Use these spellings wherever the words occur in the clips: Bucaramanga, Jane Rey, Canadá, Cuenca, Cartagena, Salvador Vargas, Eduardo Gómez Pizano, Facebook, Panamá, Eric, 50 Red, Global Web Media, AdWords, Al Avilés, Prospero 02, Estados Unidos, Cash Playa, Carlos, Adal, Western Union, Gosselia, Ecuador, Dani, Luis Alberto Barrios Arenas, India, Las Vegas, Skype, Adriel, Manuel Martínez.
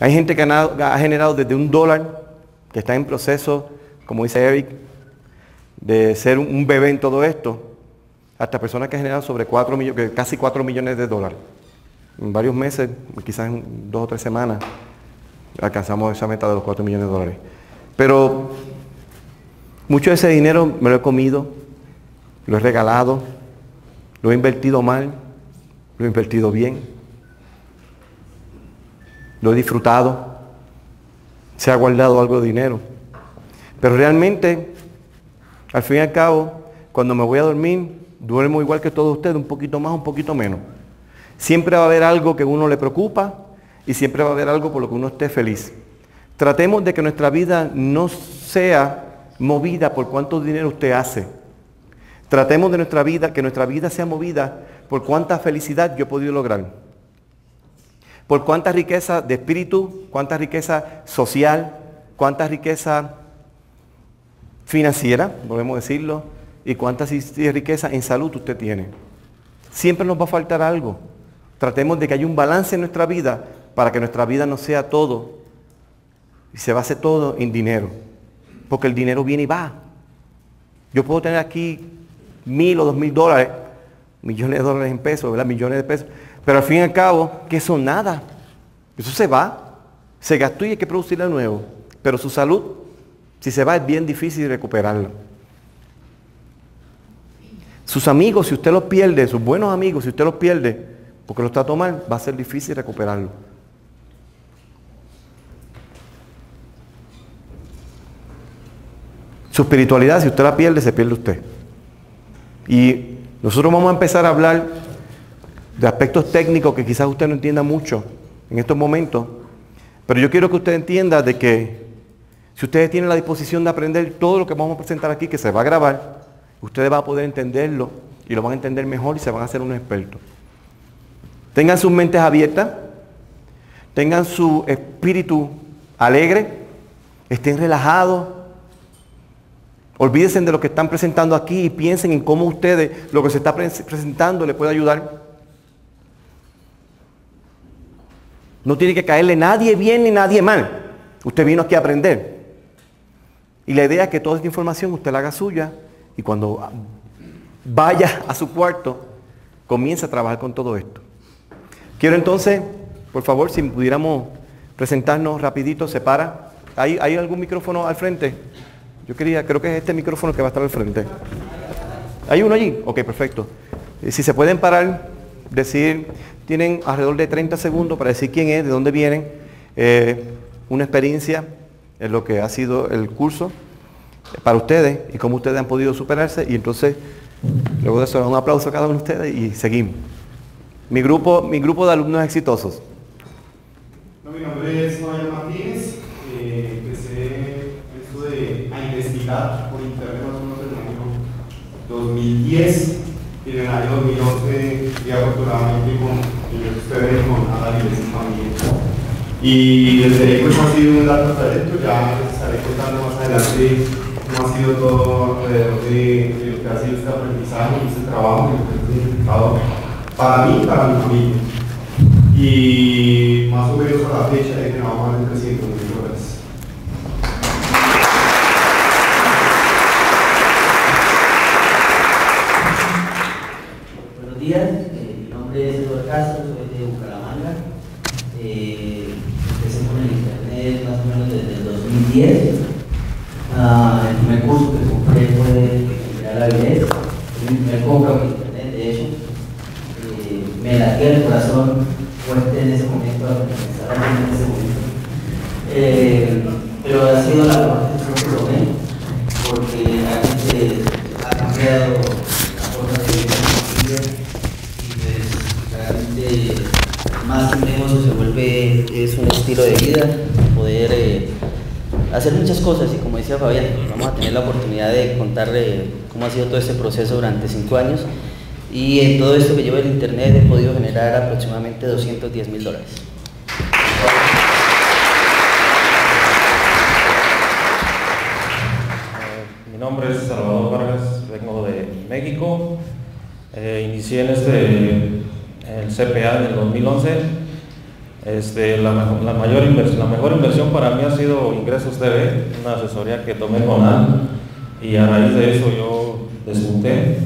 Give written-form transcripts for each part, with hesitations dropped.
Hay gente que ha generado desde $1, que está en proceso, como dice Eric, de ser un bebé en todo esto, hasta personas que han generado sobre casi $4 millones en varios meses, quizás en 2 o 3 semanas alcanzamos esa meta de los $4 millones. Pero mucho de ese dinero me lo he comido, lo he regalado, lo he invertido mal, lo he invertido bien, lo he disfrutado, se ha guardado algo de dinero. Pero realmente, al fin y al cabo, cuando me voy a dormir, duermo igual que todos ustedes, un poquito más, un poquito menos. Siempre va a haber algo que uno le preocupa y siempre va a haber algo por lo que uno esté feliz. Tratemos de que nuestra vida no sea movida por cuánto dinero usted hace. Tratemos de nuestra vida, que nuestra vida sea movida por cuánta felicidad yo he podido lograr. Por cuánta riqueza de espíritu, cuánta riqueza social, cuánta riqueza financiera, podemos decirlo, y cuánta riqueza en salud usted tiene. Siempre nos va a faltar algo. Tratemos de que haya un balance en nuestra vida para que nuestra vida no sea todo y se base todo en dinero. Porque el dinero viene y va. Yo puedo tener aquí $1,000 o $2,000, $1,000,000 en pesos, ¿verdad? Millones de pesos. Pero al fin y al cabo, que eso nada. Eso se va, se gastó y hay que producirlo de nuevo. Pero su salud, si se va, es bien difícil recuperarla. Sus amigos, si usted los pierde, sus buenos amigos, si usted los pierde, porque los trató mal, va a ser difícil recuperarlo. Su espiritualidad, si usted la pierde, se pierde usted. Y nosotros vamos a empezar a hablar de aspectos técnicos que quizás usted no entienda mucho en estos momentos, pero yo quiero que usted entienda de que si ustedes tienen la disposición de aprender todo lo que vamos a presentar aquí, que se va a grabar, ustedes van a poder entenderlo y lo van a entender mejor y se van a hacer unos expertos. Tengan sus mentes abiertas, tengan su espíritu alegre, estén relajados. Olvídense de lo que están presentando aquí y piensen en cómo ustedes, lo que se está presentando, le puede ayudar. No tiene que caerle nadie bien ni nadie mal. Usted vino aquí a aprender. Y la idea es que toda esta información usted la haga suya y cuando vaya a su cuarto, comience a trabajar con todo esto. Quiero entonces, por favor, si pudiéramos presentarnos rapidito, se para. ¿Hay algún micrófono al frente? Yo quería, creo que es este micrófono que va a estar al frente. ¿Hay uno allí? Ok, perfecto. Si se pueden parar, decir, tienen alrededor de 30 segundos para decir quién es, de dónde vienen, una experiencia en lo que ha sido el curso para ustedes y cómo ustedes han podido superarse. Y entonces, luego de eso, un aplauso a cada uno de ustedes y seguimos. Mi grupo de alumnos exitosos. No, mi nombre es Manuel Martínez. Por internet más o menos en el año 2010 y en el año 2011 ya afortunadamente con ustedes, con Adal y su familia. Y desde pues ha sido un largo trayecto, ya les estaré contando más adelante cómo ha sido todo alrededor de lo que ha sido este aprendizaje y este trabajo que es significado para mí y para mi familia. Y más o menos a la fecha he generado más de $300,000. Mi nombre es Eduardo Castro, soy de Bucaramanga. Empecé con el internet más o menos desde el 2010. El primer curso que compré fue de Al Avilés, mi primer compra con internet, de hecho. Me latía el corazón fuerte en ese momento, pero ha sido la parte que lo tomé, porque realmente ha cambiado la forma de vivir. Más un negocio se vuelve, es un estilo de vida, poder hacer muchas cosas y como decía Fabián, vamos a tener la oportunidad de contarle cómo ha sido todo este proceso durante 5 años y en todo esto que lleva el internet he podido generar aproximadamente $210,000. Mi nombre es Salvador Vargas, vengo de México, inicié en el CPA del 2011, La mejor inversión para mí ha sido Ingresos TV, una asesoría que tomé con Adal, y a raíz de eso yo despunté.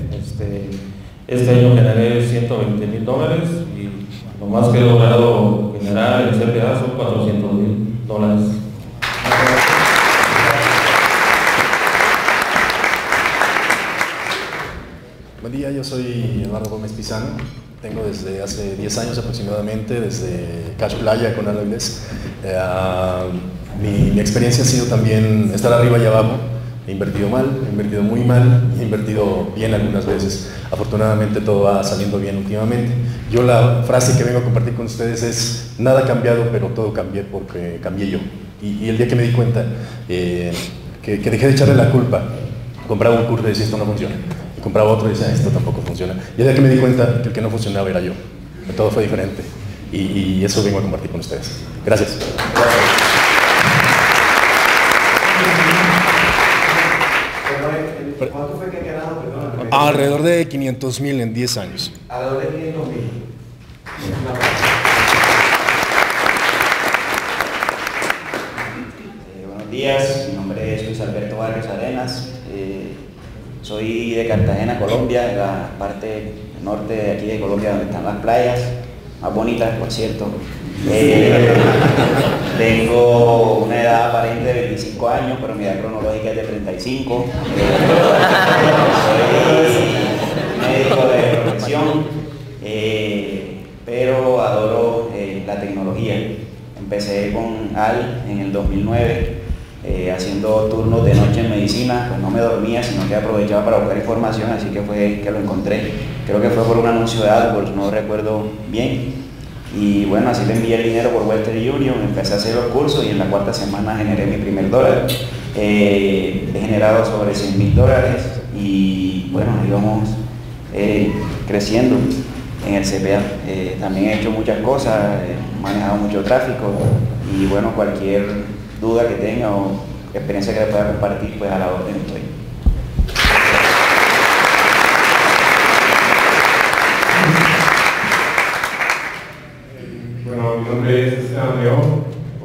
Este año generé $120.000 y lo más que he logrado generar en CPA son $400.000. Buen día, yo soy Eduardo Gómez Pizano. Tengo desde hace 10 años aproximadamente, desde Cash Playa con Al Avilés. Mi experiencia ha sido también estar arriba y abajo. He invertido mal, he invertido muy mal, he invertido bien algunas veces. Afortunadamente todo va saliendo bien últimamente. Yo la frase que vengo a compartir con ustedes es: nada ha cambiado, pero todo cambié porque cambié yo. Y el día que me di cuenta que dejé de echarle la culpa, compraba un curso y decía esto no funciona. Compraba otro y decía, esto tampoco funciona. Y ya que me di cuenta que el que no funcionaba era yo. Todo fue diferente. Y eso vengo a compartir con ustedes. Gracias. ¿Cuánto fue que ganado? Perdón. Alrededor de $500.000 en 10 años. Alrededor de $500.000. Buenos días. Mi nombre es Luis Alberto Barrios Arenas. Soy de Cartagena, Colombia, de la parte norte de aquí de Colombia, donde están las playas más bonitas, por cierto. Tengo una edad aparente de 25 años, pero mi edad cronológica es de 35. Soy médico de profesión, pero adoro la tecnología. Empecé con Al en el 2009. Haciendo turnos de noche en medicina, pues no me dormía, sino que aprovechaba para buscar información, así que fue que lo encontré. Creo que fue por un anuncio de AdWords, no recuerdo bien. Y bueno, así le envié el dinero por Western Union, empecé a hacer los cursos y en la cuarta semana generé mi primer dólar. He generado sobre $100.000 y bueno, íbamos creciendo en el CPA. También he hecho muchas cosas, he manejado mucho tráfico y bueno, cualquier duda que tenga o experiencia que le pueda compartir, pues a la orden estoy. Bueno, mi nombre es Adriel,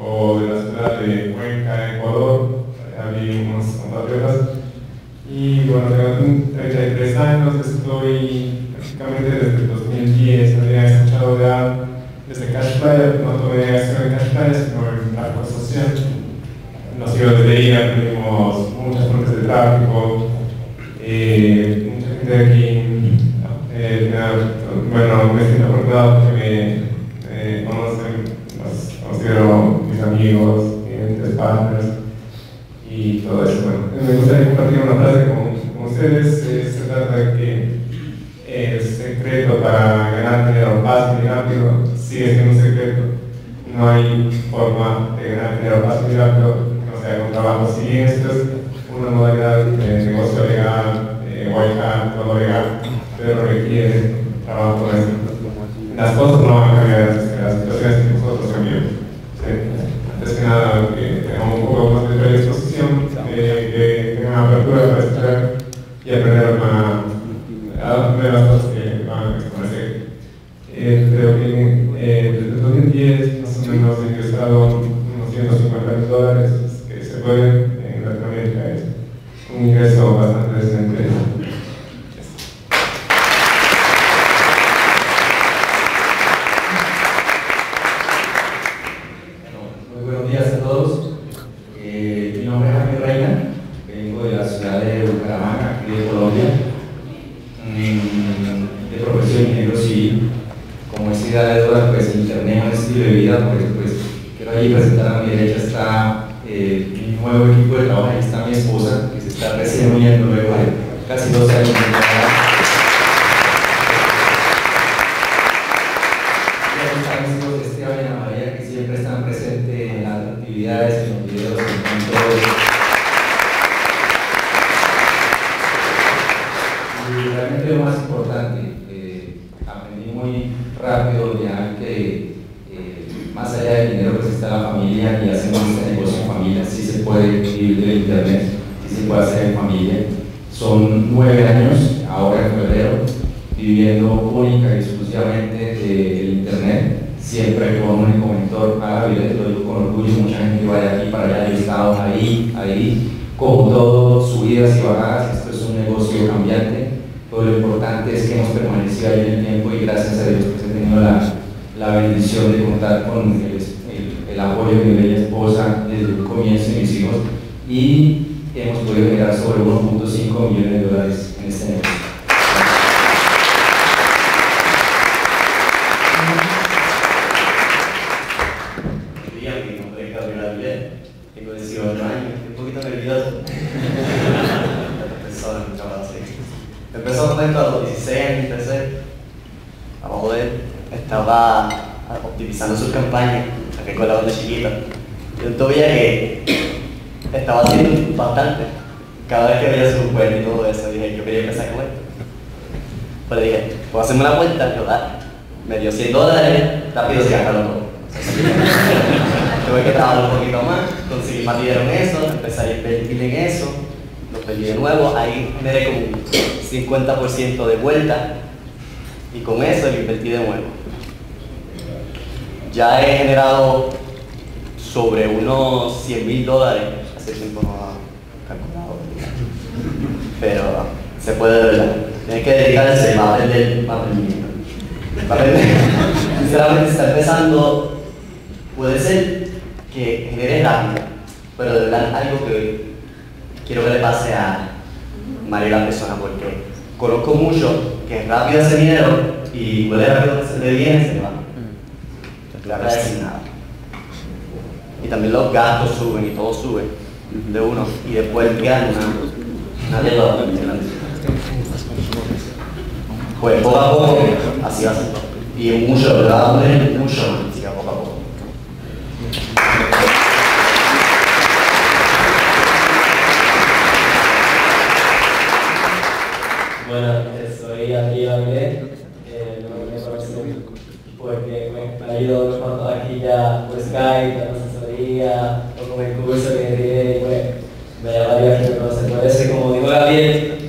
o de la ciudad de Cuenca, Ecuador. Hace unas cuantas horas. Y bueno, tengo 33 años, estoy prácticamente desde 2010. Había escuchado ya desde Cash Playa, no tomé acción en Cash Playa, sino en la asociación. Nos iba desde ella, tuvimos muchas fuentes de tráfico, mucha gente de aquí, bueno, me siento afortunado porque me conocen, los considero mis amigos, clientes, partners y todo eso. Bueno, me gustaría compartir una frase con ustedes. Se trata de que el secreto para ganar dinero fácil y rápido sigue siendo un secreto. No hay forma de ganar dinero fácil y rápido. Un trabajo así, esto es una modalidad de negocio legal, guayca, todo legal, pero requiere trabajo de esto. Las cosas no van a cambiar, las situaciones que nosotros cambiamos. Antes que nada, tengamos un poco más de predisposición, que tengamos apertura para estudiar y aprender a las cosas que van a exponerse. Creo que desde 2010 más o menos he ingresado unos $150.000. En Latinoamérica es un ingreso bastante decente. Muy buenos días a todos. Mi nombre es Jane Rey, vengo de la ciudad de Bucaramanga, aquí de Colombia, de profesión ingeniero civil. Como es idea de dólar, pues internet es estilo de vida, porque pues quiero ahí presentar a mi derecha está mi nuevo equipo de trabajo. Ahí está mi esposa, que se está recién uniendo luego de casi 12 años de trabajo. Y Esteban y Ana María, que siempre están presentes en las actividades, en los videos, en todo. Y realmente lo más importante, aprendí muy rápido ya que más allá del dinero que está la familia y hacemos este negocio en familia, sí se puede vivir del internet, sí se puede hacer en familia. Son 9 años, ahora en febrero, viviendo única y exclusivamente del internet, siempre con un monitor, Al Avilés, lo digo con orgullo, mucha gente va de aquí para allá, listados ahí, con todo, subidas y bajadas, esto es un negocio cambiante, pero lo importante es que hemos permanecido ahí en el tiempo y gracias a Dios pues he tenido la bendición de contar con el apoyo de mi bella esposa desde el comienzo de mis hijos y hemos podido generar sobre 1.5 millones de dólares en este negocio. Estaba optimizando sus campañas, saqué con la banda chiquita. Yo todavía que estaba haciendo bastante. Cada vez que veía su cuenta y todo eso, dije, yo quería que saque cuenta. Pero dije, puedo hacerme una cuenta, yo dale. Me dio $100, rápido se gastaron todo. Tuve que trabajar un poquito más, conseguí más dinero en eso, empecé a invertir en eso, lo perdí de nuevo, ahí me di como un 50% de vuelta y con eso lo invertí de nuevo. Ya he generado sobre unos $100,000, hace tiempo no ha calculado, pero se puede ver. Tienes que dedicarse a aprender, Sinceramente, si estás empezando, puede ser que genere rápido, pero de verdad algo que quiero que le pase a María la persona, porque conozco mucho que rápido hace dinero y puede rápido que se le viene, se le va. Claro, sin nada. Y también los gastos suben y todo sube de uno y después quedan una de dos. Pues poco a poco, así va. Y mucho, ¿verdad? Mucho, así que poco a poco. Bueno, soy Adriel. Porque me ha ayudado cuando aquí ya por Skype, la asesoría, o con el curso que diré, bueno, me llamaría que me conoce. Por eso, como digo Gabriel,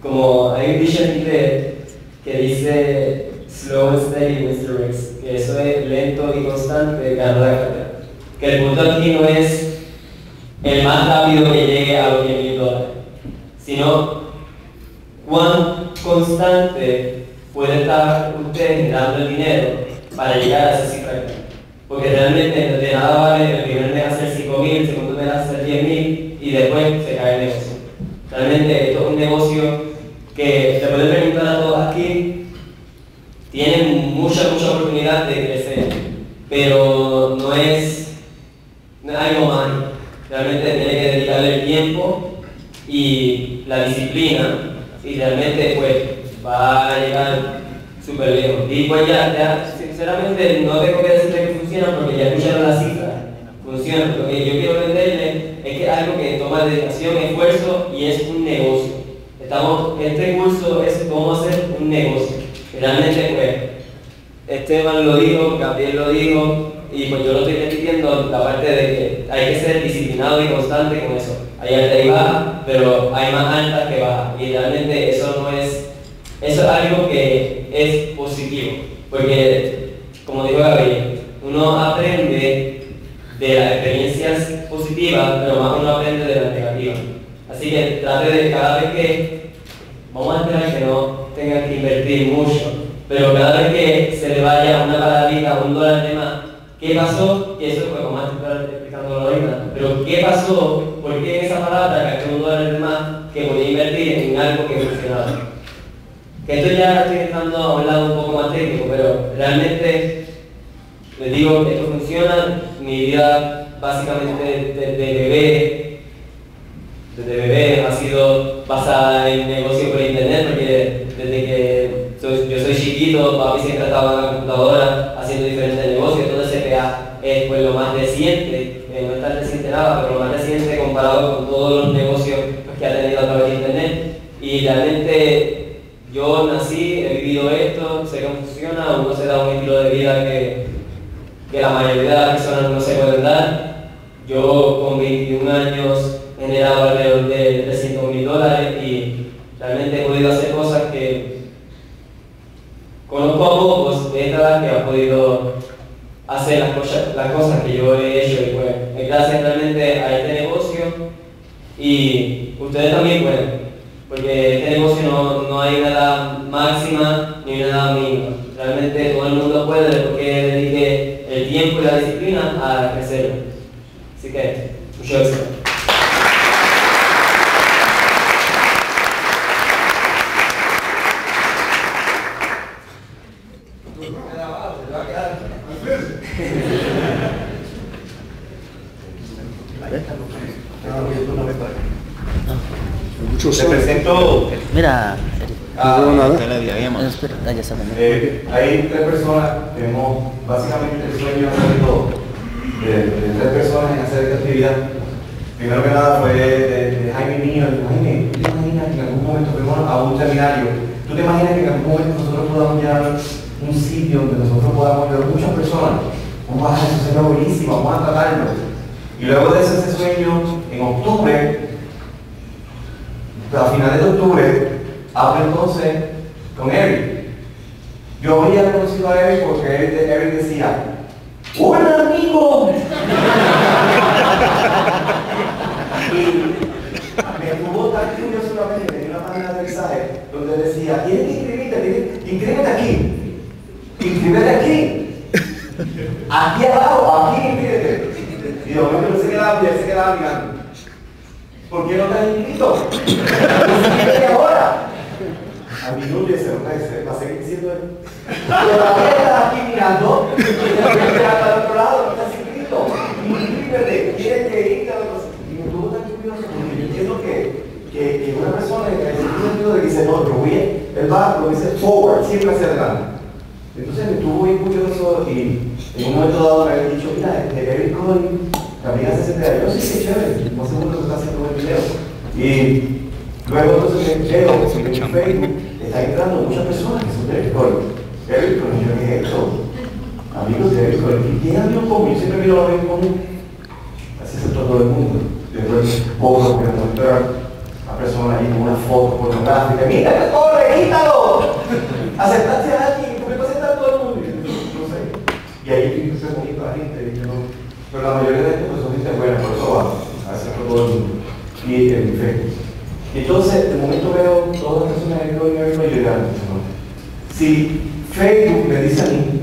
como hay un dicho en inglés que dice slow and steady wins the race, que eso es lento y constante, ganar la carrera. Que el punto aquí no es el más rápido que llegue a los $10,000, sino cuán constante puede estar usted generando el dinero para llegar a esa cifra. Porque realmente de nada vale el primer mes hacer $5,000, el segundo mes hacer $10,000 y después se cae el negocio. Realmente esto es un negocio que se puede preguntar a todos aquí, tienen mucha oportunidad de crecer, pero no es algo más. Realmente tiene que dedicarle el tiempo y la disciplina y realmente después va a llegar súper lejos. Y pues ya, sinceramente no tengo que decirle que funciona porque ya escucharon la cifra. Funciona. Lo que yo quiero venderle es que es algo que toma dedicación, esfuerzo y es un negocio. Este curso es cómo hacer un negocio. Realmente pues, Esteban lo dijo, Gabriel lo dijo y pues yo lo estoy repitiendo, la parte de que hay que ser disciplinado y constante con eso. Hay alta y baja, pero hay más altas que bajas. Y realmente eso no es... Eso es algo que es positivo, porque, como dijo Gabriel, uno aprende de las experiencias positivas, pero más uno aprende de las negativas. Así que trate de cada vez que, vamos a esperar que no tengan que invertir mucho, pero cada vez que se le vaya una paradita, $1 de más, ¿qué pasó? Y eso pues vamos a estar explicándolo ahorita, pero ¿qué pasó? ¿Por qué en esa parada que $1 de más que podía invertir en algo que funcionaba? Que esto ya estoy entrando a un lado un poco más técnico, pero realmente les digo que esto funciona. Mi vida básicamente desde bebé ha sido basada en negocio por internet, porque desde que yo soy chiquito, papi siempre estaba en la computadora haciendo diferentes negocios. Entonces CPA es pues lo más reciente, no es tan reciente nada, pero lo más reciente comparado con todos los negocios que ha tenido a través de internet. Y realmente yo nací, he vivido esto, sé cómo funciona, uno se da un estilo de vida que la mayoría de las personas no se pueden dar. Yo con 21 años generaba alrededor de $300,000 y realmente he podido hacer cosas que conozco a pocos de esta verdad que ha podido hacer las cosas que yo he hecho, y pues gracias realmente a este negocio y ustedes también pueden, porque este negocio no hay una edad máxima ni una edad mínima, realmente todo el mundo puede, porque dedique el tiempo y la disciplina a crecerlo. Así que mucho éxito. Te presento. Mira, hay tres personas, tenemos básicamente el sueño de tres personas en hacer esta actividad. Primero que nada fue de Jaime Nilo. Jaime, ¿tú te imaginas que en algún momento fuimos a un seminario? ¿Tú te imaginas que en algún momento nosotros podamos llegar a un sitio donde nosotros podamos ver muchas personas? Vamos a hacer ese sueño buenísimo, vamos a tratarlo. Y luego de ese sueño, en octubre, a finales de octubre, hablo entonces con Eric. Yo había conocido a Eric porque Eric decía, ¡buen amigo! Y me jugó tan curioso una vez que tenía una página de aterrizaje donde decía, tienes que inscribirte, inscríbete aquí. Aquí abajo, aquí inscríbete. Y yo me pensé que se quedaba mirando. ¿Por qué no te has inscrito? ¿Qué ahora? A mi novia se nota que se va a seguir diciendo él. Pero la gente está aquí mirando, y te vas para el otro lado, no estás inscrito. Inscríbete, tienes que irte a la cosa. Y me estuvo tan curioso, porque yo entiendo que una persona en el sentido de que dice, no, pero voy, él va, lo dice forward, siempre hacia adelante. Entonces me estuvo muy curioso y en un momento dado me habían dicho, mira, este Eric Cohen, también hace 70 años, yo sí que chévere, no sé cuánto está haciendo el video. Y luego entonces me veo en Facebook, está entrando muchas personas que son de Eric Cohen, yo dije esto, amigos de Eric Cohen, y tienen amigos comunes, yo siempre miro a los amigos comunes, así se trata todo el mundo. Después pongo que encontrar a personas ahí con una foto pornográfica, mira que corre, quítalo, aceptaste a alguien, ¿por qué no aceptas a todo el mundo? No sé, y ahí empecé con la gente, pero la mayoría de estas personas dicen, bueno, por eso va a hacer todo el mundo. Y el Facebook. Entonces, de momento veo todas las personas que hoy me ven llegando. Si Facebook me dice a mí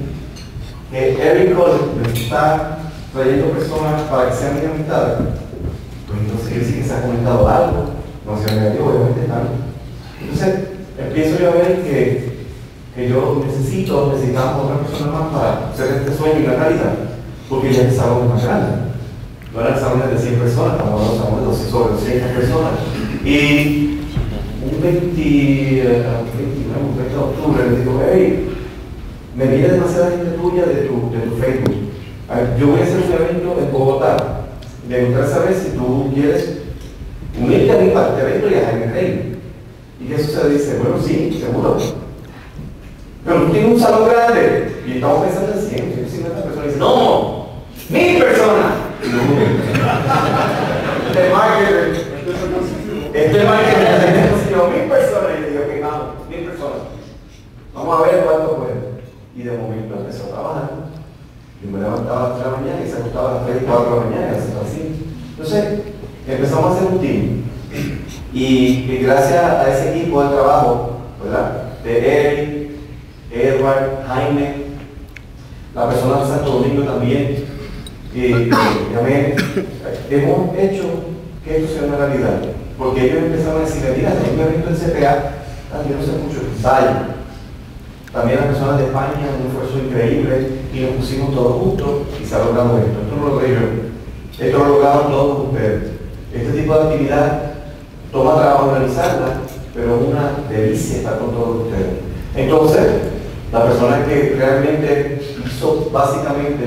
que Eric Cohen me está trayendo personas para que sean mis amistades, pues entonces yo sí que se ha comentado algo, no sea negativo, obviamente tanto. Entonces, empiezo yo a ver que yo necesitamos otra persona más para hacer este sueño y la realidad. Porque ya el salón es más grande. No era el salón de 100 personas, estamos hablando de salón de 200 personas. Y un 20 de octubre le digo, hey, me viene demasiada gente tuya de tu Facebook. Yo voy a hacer un evento en Bogotá. Me gustaría saber si tú quieres unirte a mí para este evento y a Jane Rey. Y eso se dice, bueno, sí, seguro. Pero tú tienes un salón grande. Y estamos pensando en 150 personas. Y dicen, no. 1000 personas. Este marketing ha conseguido 1000 personas y le digo, ok, vamos, 1000 personas. Vamos a ver cuánto puede. Y de momento empezó a trabajar. Yo me levantaba a las 3 de la mañana y se acostaba a las 3 y 4 de la mañana, así. Entonces, empezamos a hacer un team. Y gracias a ese equipo de trabajo, ¿verdad? De Eric, Edward, Jaime, la persona de Santo Domingo también, Yanet, hemos hecho que esto sea una realidad, porque ellos empezaron a decir, mira, hay un evento del CPA, también no sé mucho, ensayo. También las personas de España, un esfuerzo increíble, y nos pusimos todos juntos y se ha logrado esto. Esto no lo logré yo, esto lo lograron todos ustedes. Este tipo de actividad toma trabajo organizarla, pero es una delicia estar con todos ustedes. Entonces, la persona que realmente hizo básicamente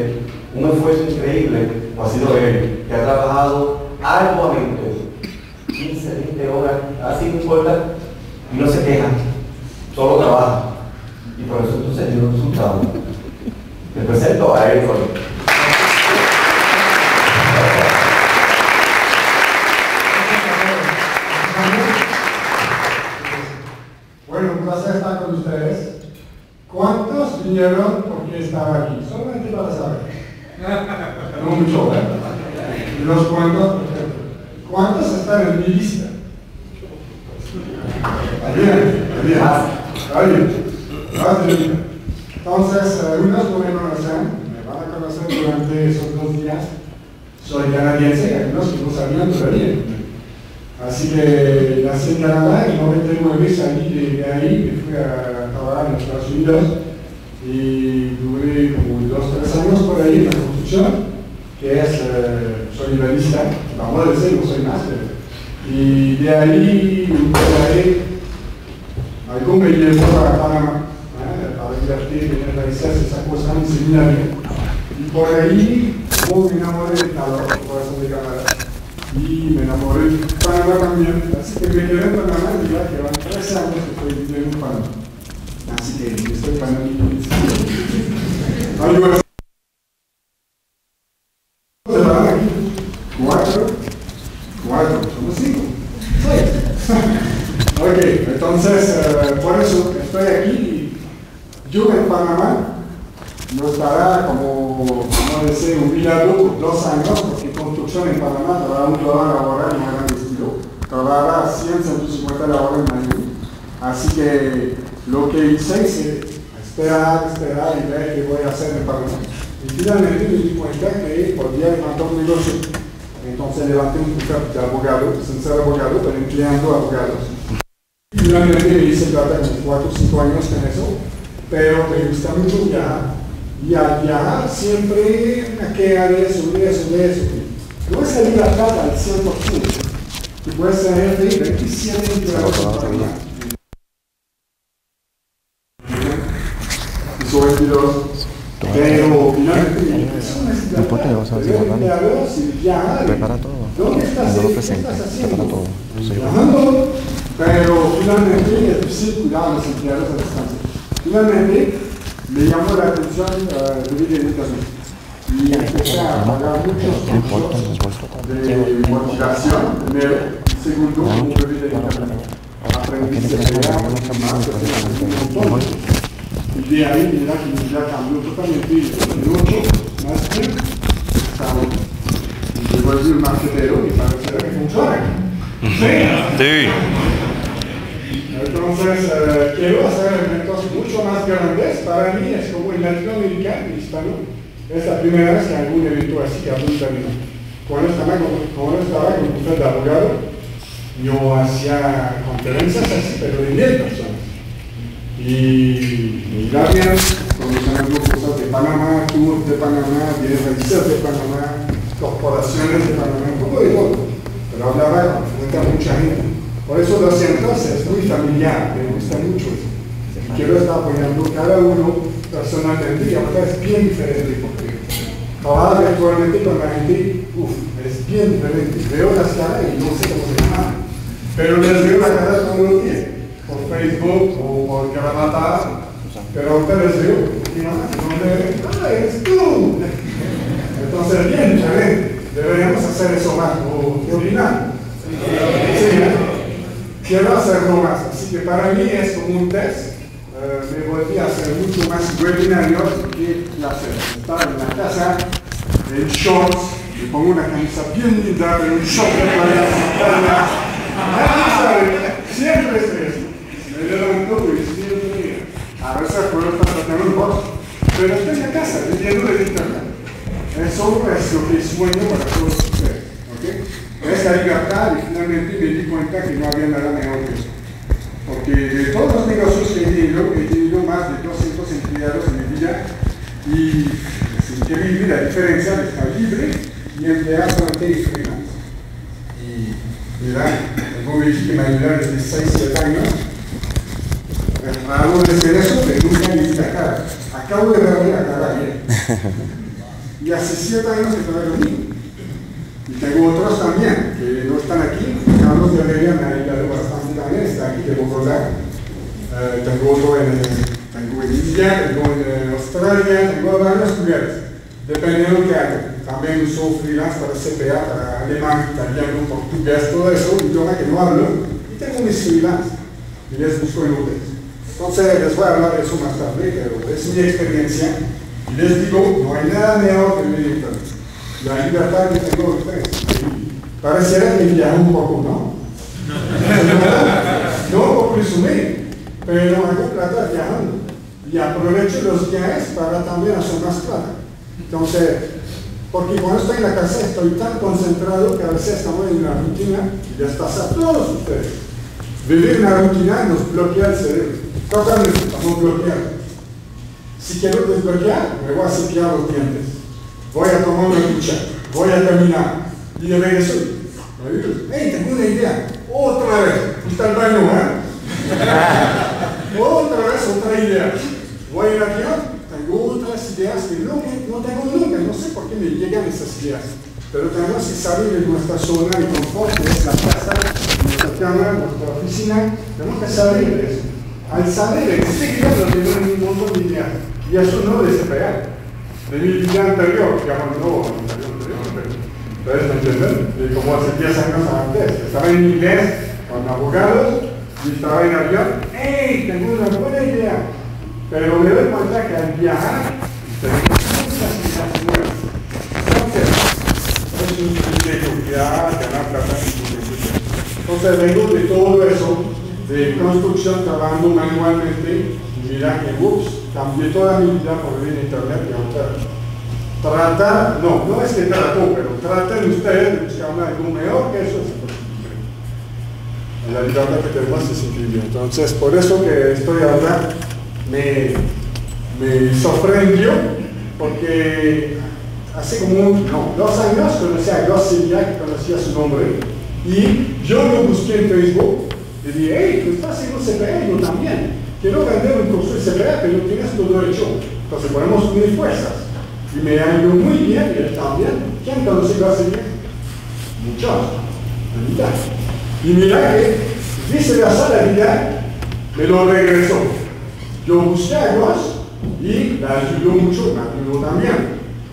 un esfuerzo increíble ha sido él, que ha trabajado arduamente 15, 20 horas, así no importa, y no se queja, solo trabaja. Y por eso entonces dio un resultado. Les presento a él. Bueno, un placer estar con ustedes. ¿Cuántos vinieron? no mucho, ¿verdad? Los cuantos están en mi lista. Bien. Entonces, unos no me conocen, me van a conocer durante esos 2 días. Soy canadiense, algunos no sabían todavía. Así que nací en Canadá, en 99 salí de ahí, me fui a trabajar en Estados Unidos y duré como 2 o 3 años por ahí en la construcción, que es, soy idealista, vamos a decir, no soy máster. Y de ahí me algún me llevó a Panamá, para divertir, realizarse esas cosas en seminario. Y por ahí me enamoré del calor, por eso de Canadá. Y me enamoré de Panamá también. Así que me quedé en Panamá y ya llevan 3 años que estoy viviendo en Panamá. Así que yo estoy panameño. Entonces, por eso estoy aquí. Yo en Panamá nos dará como, vamos a decir, un milagro por 2 años, porque construcción en Panamá trabaja un dólar a la hora en un gran estilo. Trabajará 100, 150 la hora en Madrid. Así que lo que hice es esperar y ver qué voy a hacer en Panamá. Y finalmente me di cuenta que podía levantar un negocio. Entonces levanté un bufete de abogado, sin ser abogado, pero empleando abogados. Finalmente me hice plata en 4 o 5 años con eso, pero me gusta mucho viajar. Y al viajar siempre hay que subir. No es salir a plata al 100%, que puede ser de 27 grados para allá. Pero finalmente no importa, yo voy a seguir hablando. Prepara todo, no lo presente, prepara todo. Pero finalmente es difícil cuidar a los empleados a distancia. Finalmente me llamó la atención de vivir en Estados y empecé a pagar muchos de motivación, primero, segundo, mucho vivir en Estados aprendí a crear un montón. Y de ahí mira que mi vida cambió totalmente y en 8 meses estaba y llegó el marquetero y parecerá que funciona. Sí. Entonces, quiero hacer eventos mucho más grandes. Para mí es como en Latinoamérica y hispano. Es la primera vez que algún evento así apunta a mí. Cuando estaba con un de abogado, yo hacía conferencias así, pero de 1000 personas. Y gracias, conocemos cosas de Panamá, tours de Panamá, directrices de Panamá, corporaciones de Panamá, un poco de todo. Pero hablaba con mucha gente. Por eso lo hacía entonces, muy familiar, me gusta mucho eso. Y quiero estar apoyando cada uno personalmente y ahora es bien diferente porque trabajar actualmente con la gente, es bien diferente. Veo las caras y no sé cómo se llama, pero les veo las caras como lo tienen, por Facebook o por Caramata, pero ahorita les veo, y no les veo, ¡ah, eres tú! Entonces, bien diferente. Deberíamos hacer eso más, ¿o qué opinan? Sí. Quiero hacerlo más, así que para mí es como un test. Me volví a hacer mucho más webinarios que clases. Estaba en la casa, en shorts, me pongo una camisa bien linda, pero un short de playa. Siempre es eso. Me levanto y siempre a veces puedo estar tratando un poco, pero estoy en casa, viviendo de internet. Eso es lo que sueño para todos ustedes, ¿ok? Esa libertad y finalmente me di cuenta que no había nada mejor que eso. Porque de todos los negocios que he tenido más de 200 empleados en mi vida y sin que vivir la diferencia de estar libre y emplear solamente y freelance. Y mira, como me dije que me ayudaron desde 6 o 7 años, acabo de hacer eso, pero nunca me hice acá. Acabo de darle la cara bien. Y hace 7 años que estaba conmigo. Y tengo otros también, que no están aquí. Carlos de Reina me ha ayudado bastante también, está aquí de Bogotá. Tengo otro en India, tengo en Australia, tengo varios lugares. Dependiendo de lo que haga. También uso freelance para CPA, para alemán, italiano, portugués, todo eso, idioma que no hablo. Y tengo mis freelance. Y les busco en hoteles. Entonces les voy a hablar de eso más tarde, pero es mi experiencia. Y les digo, no hay nada mejor que vivir en Internet. la libertad que tengo de ustedes. Pareciera que ya un poco, ¿no? No por presumir, pero hago plata viajando y aprovecho los viajes para también hacer más plata. Entonces, porque cuando estoy en la casa estoy tan concentrado que a veces estamos en una rutina y les pasa a todos ustedes. Vivir una rutina nos bloquea el cerebro. Totalmente, estamos bloqueados. Si quiero desbloquear, me voy a cepillar los dientes, voy a tomar una ducha, voy a caminar y de regreso. ¡Hey, tengo una idea! Otra vez, está el baño, ¿eh? Otra vez, otra idea. Voy a ir aquí, tengo otras ideas que no tengo nunca, no sé por qué me llegan esas ideas. Pero tenemos que salir de nuestra zona de confort, que es la casa, nuestra cama, nuestra oficina. Tenemos que salir de eso. Al salir de este grado tenemos un montón de ideas. Y eso no es real. De mi vida anterior, que ahora no. ¿Ustedes me entienden? Como hace 10 años antes, estaba en inglés con abogados y estaba en avión. ¡Ey! Tengo una buena idea. Pero me doy cuenta que al viajar tenemos muchas ideas nuevas. Entonces, es un privilegio ganar plata en tu. Entonces, vengo de todo eso, de construcción, trabajando manualmente, mirar en books, cambié toda mi vida por vivir en internet y ahorrar. Trata, no es que trató, pero traten ustedes de buscar algo mejor que eso. La libertad que tenemos es increíble. Entonces, por eso que estoy ahora, me sorprendió, porque hace como 2 años conocí a Gosselia, que conocía su nombre, y yo lo busqué en Facebook, y dije, hey, tú estás haciendo CPA, yo también, quiero vender un curso de CPA, pero tienes todo hecho. Entonces, ponemos unir fuerzas. Y me ha ido muy bien, y él también. ¿Quién conoce Gosselia? Muchos, la mitad. Y mira que viceversa la vida me lo regresó. Yo busqué a Gos y la ayudó mucho, me ayudó también.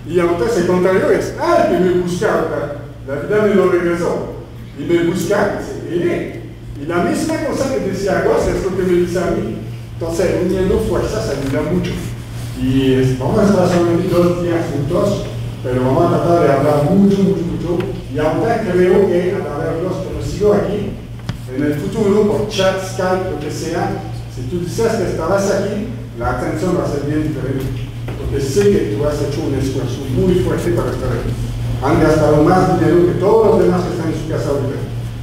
Y entonces el contrario es, que me buscaba, la vida me lo regresó. Y me buscaba, y la misma cosa que decía Gos es lo que me dice a mí. Entonces, uniendo fuerzas ayuda mucho. Y vamos a estar solamente 2 días juntos, pero vamos a tratar de hablar mucho. Y ahora creo que al haberlos conocido aquí, en el futuro, por chat, Skype, lo que sea, si tú dices que estabas aquí, la atención va a ser bien diferente. Porque sé que tú has hecho un esfuerzo muy fuerte para estar aquí. Han gastado más dinero que todos los demás que están en su casa ahorita.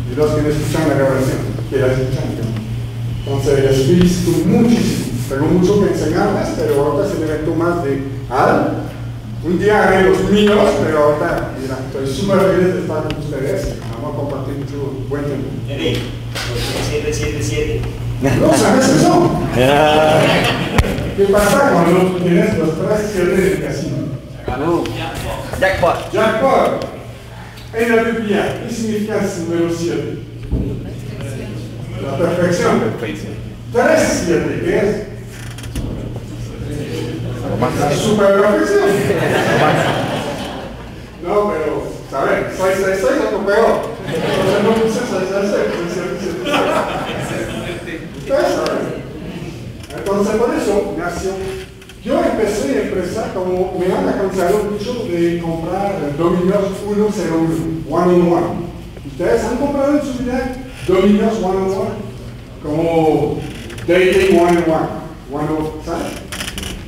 Y los que no escuchan la grabación, que la escuchan. Entonces, les felicito muchísimo. Tengo mucho que enseñarles, pero ahorita es el evento más de Adal. Un día haré los míos, pero ahorita, mira, estoy súper feliz de estar con ustedes. Vamos a compartir mucho buen tiempo. Eric, los 777. No, ¿sabes eso? ¿Qué pasa cuando tienes los 3 7 del casino? Jackpot. Jackpot. En la Biblia, ¿qué significa el número 7? La perfección. 3 7, ¿qué es? La superprofesión. No, pero, ¿saben? 666 es lo peor. Entonces no puse 666. Ustedes saben. Entonces por eso nació. Yo empecé a empresa como me han alcanzado mucho de comprar dominios 101, one on one. ¿Ustedes han comprado en su vida dominios one on one? Como dating one on one. ¿Sabes?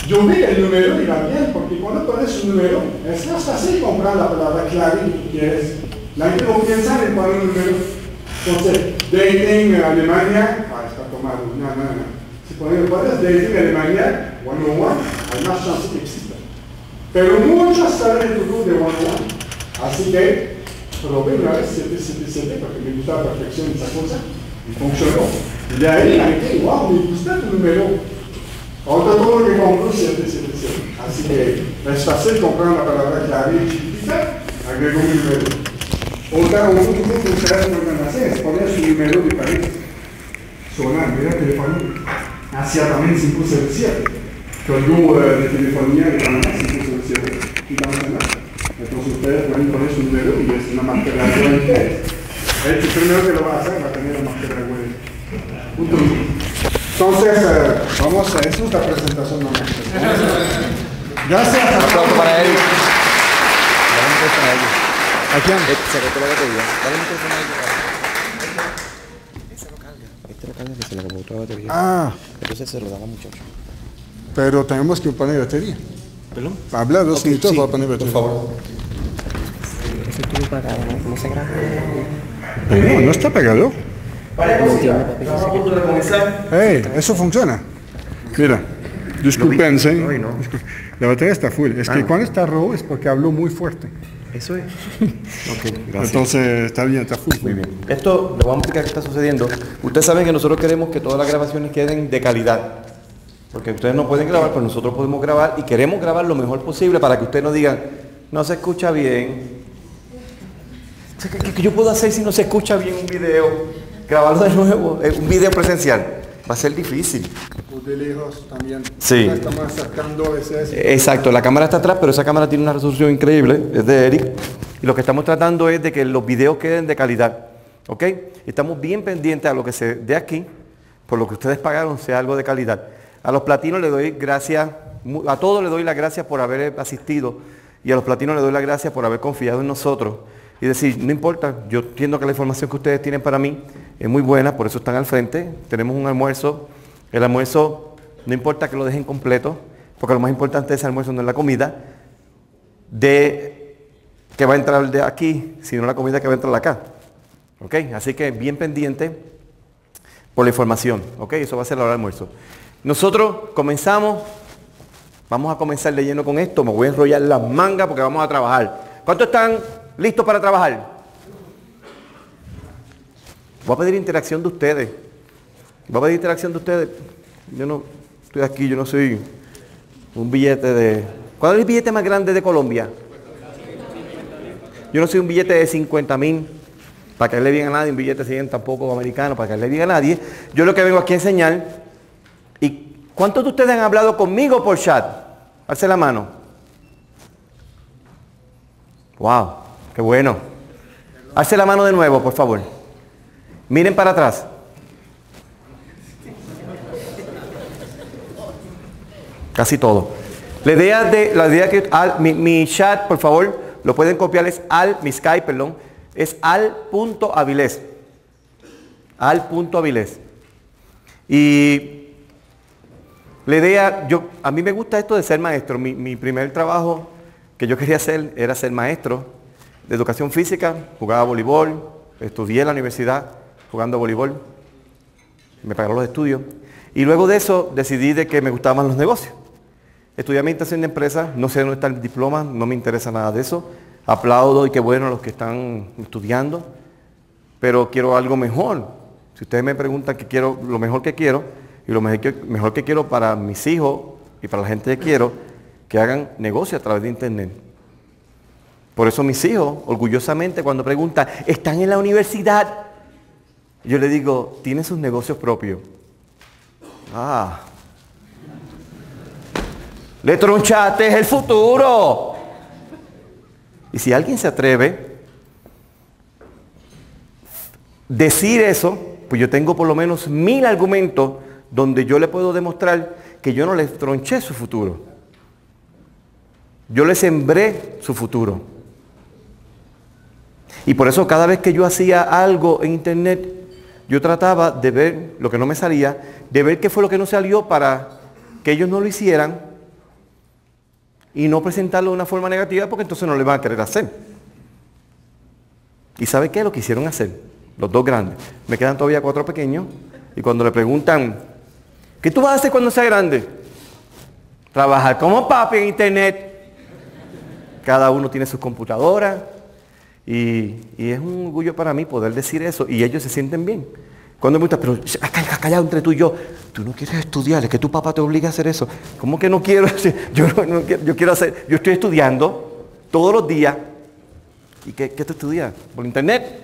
Yo vi el número y va bien, porque cuando pones un número, es más fácil comprar la palabra clave que quieres. La gente no piensa en poner un número. Entonces, dating en Alemania, está tomado, no. Si pones dating en Alemania, 101, hay más chance que exista. Pero muchos saben el truco de 101. Así que, probé una vez 777, porque me gusta la perfección de esa cosa, y funcionó. Y de ahí la gente, wow, me gusta tu número. Ahora todo lo que compro 777. Así que es fácil comprar una palabra clave chiquita, agrego un número. Otra, un último que ustedes pueden hacer es poner su número de país. Sonar, mira, telefonía. Asia también 507. Código de telefonía de Panamá 507. Y Panamá. Entonces ustedes pueden poner su número y es una marca de la web de ustedes. El primero que lo va a hacer va a tener la marca de la web. Punto. Entonces, vamos a eso, la presentación. Gracias. Un aplauso para Eric. ¿A quién? Se le acabó otra batería. Ah. Entonces se lo da la muchacha. Pero tenemos que poner batería. ¿Perdón? Hablar dos minutos para poner batería. Por favor. Eso estuvo apagado, ¿no? ¿No se graba? No, no está apagado. Hey, eso funciona. Mira, disculpense. No. La batería está full. Es que cuando está rojo es porque habló muy fuerte. Eso es. Okay, gracias. Entonces está bien, está full. Muy bien. Esto lo vamos a explicar qué está sucediendo. Ustedes saben que nosotros queremos que todas las grabaciones queden de calidad. Porque ustedes no pueden grabar, pero nosotros podemos grabar y queremos grabar lo mejor posible para que ustedes nos digan, no se escucha bien. ¿Qué yo puedo hacer si no se escucha bien un video? Grabarlo de nuevo, un video presencial. Va a ser difícil. De lejos también. Sí. La cámara sacando a veces. Exacto, la cámara está atrás, pero esa cámara tiene una resolución increíble, es de Eric. Y lo que estamos tratando es de que los videos queden de calidad. ¿Ok? Estamos bien pendientes a lo que se dé aquí, por lo que ustedes pagaron, sea algo de calidad. A los platinos les doy gracias, a todos les doy las gracias por haber asistido y a los platinos les doy las gracias por haber confiado en nosotros. Y decir, no importa, yo entiendo que la información que ustedes tienen para mí es muy buena, por eso están al frente. Tenemos un almuerzo. El almuerzo, no importa que lo dejen completo, porque lo más importante de ese almuerzo no es la comida de que va a entrar de aquí, sino la comida que va a entrar acá. ¿Ok? Así que bien pendiente por la información. ¿Ok? Eso va a ser la hora del almuerzo. Nosotros comenzamos. Vamos a comenzar de lleno con esto. Me voy a enrollar las mangas porque vamos a trabajar. ¿Cuántos están listos para trabajar? Voy a pedir interacción de ustedes. Voy a pedir interacción de ustedes. Yo no estoy aquí, yo no soy un billete de... ¿Cuál es el billete más grande de Colombia? Yo no soy un billete de 50.000 para que le bien a nadie, un billete 100 tampoco americano para que le bien a nadie. Yo lo que vengo aquí a enseñar. ¿Y cuántos de ustedes han hablado conmigo por chat? Alce la mano. Wow. ¡Qué bueno! Alce la mano de nuevo, por favor. Miren para atrás. Casi todo. La idea que mi chat, por favor, lo pueden copiar, es mi Skype, perdón, es al.avilés. Al.avilés. Y la idea, a mí me gusta esto de ser maestro. Mi primer trabajo que yo quería hacer era ser maestro de educación física, jugaba voleibol, estudié en la universidad jugando voleibol, me pagaron los estudios y luego de eso decidí de que me gustaban los negocios. Estudié administración de empresas, no sé dónde está el diploma, no me interesa nada de eso, aplaudo y qué bueno a los que están estudiando, pero quiero algo mejor. Si ustedes me preguntan qué quiero, lo mejor que quiero y lo mejor que quiero para mis hijos y para la gente que quiero, que hagan negocio a través de internet. Por eso mis hijos, orgullosamente, cuando preguntan, ¿están en la universidad? Yo les digo, ¿tienen sus negocios propios? Ah. Le tronchaste, es el futuro. Y si alguien se atreve a decir eso, pues yo tengo por lo menos 1000 argumentos donde yo le puedo demostrar que yo no les tronché su futuro. Yo les sembré su futuro. Y por eso cada vez que yo hacía algo en internet, yo trataba de ver lo que no me salía, de ver qué fue lo que no salió para que ellos no lo hicieran y no presentarlo de una forma negativa porque entonces no lo van a querer hacer. ¿Y sabe qué? Lo quisieron hacer, los dos grandes. Me quedan todavía 4 pequeños y cuando le preguntan, ¿qué tú vas a hacer cuando seas grande? Trabajar como papi en internet. Cada uno tiene sus computadoras. Y es un orgullo para mí poder decir eso y ellos se sienten bien. Cuando me preguntan, pero callado entre tú y yo, tú no quieres estudiar, es que tu papá te obliga a hacer eso. ¿Cómo que no quiero? Yo estoy estudiando todos los días. ¿Y qué te estudias? ¿Por internet?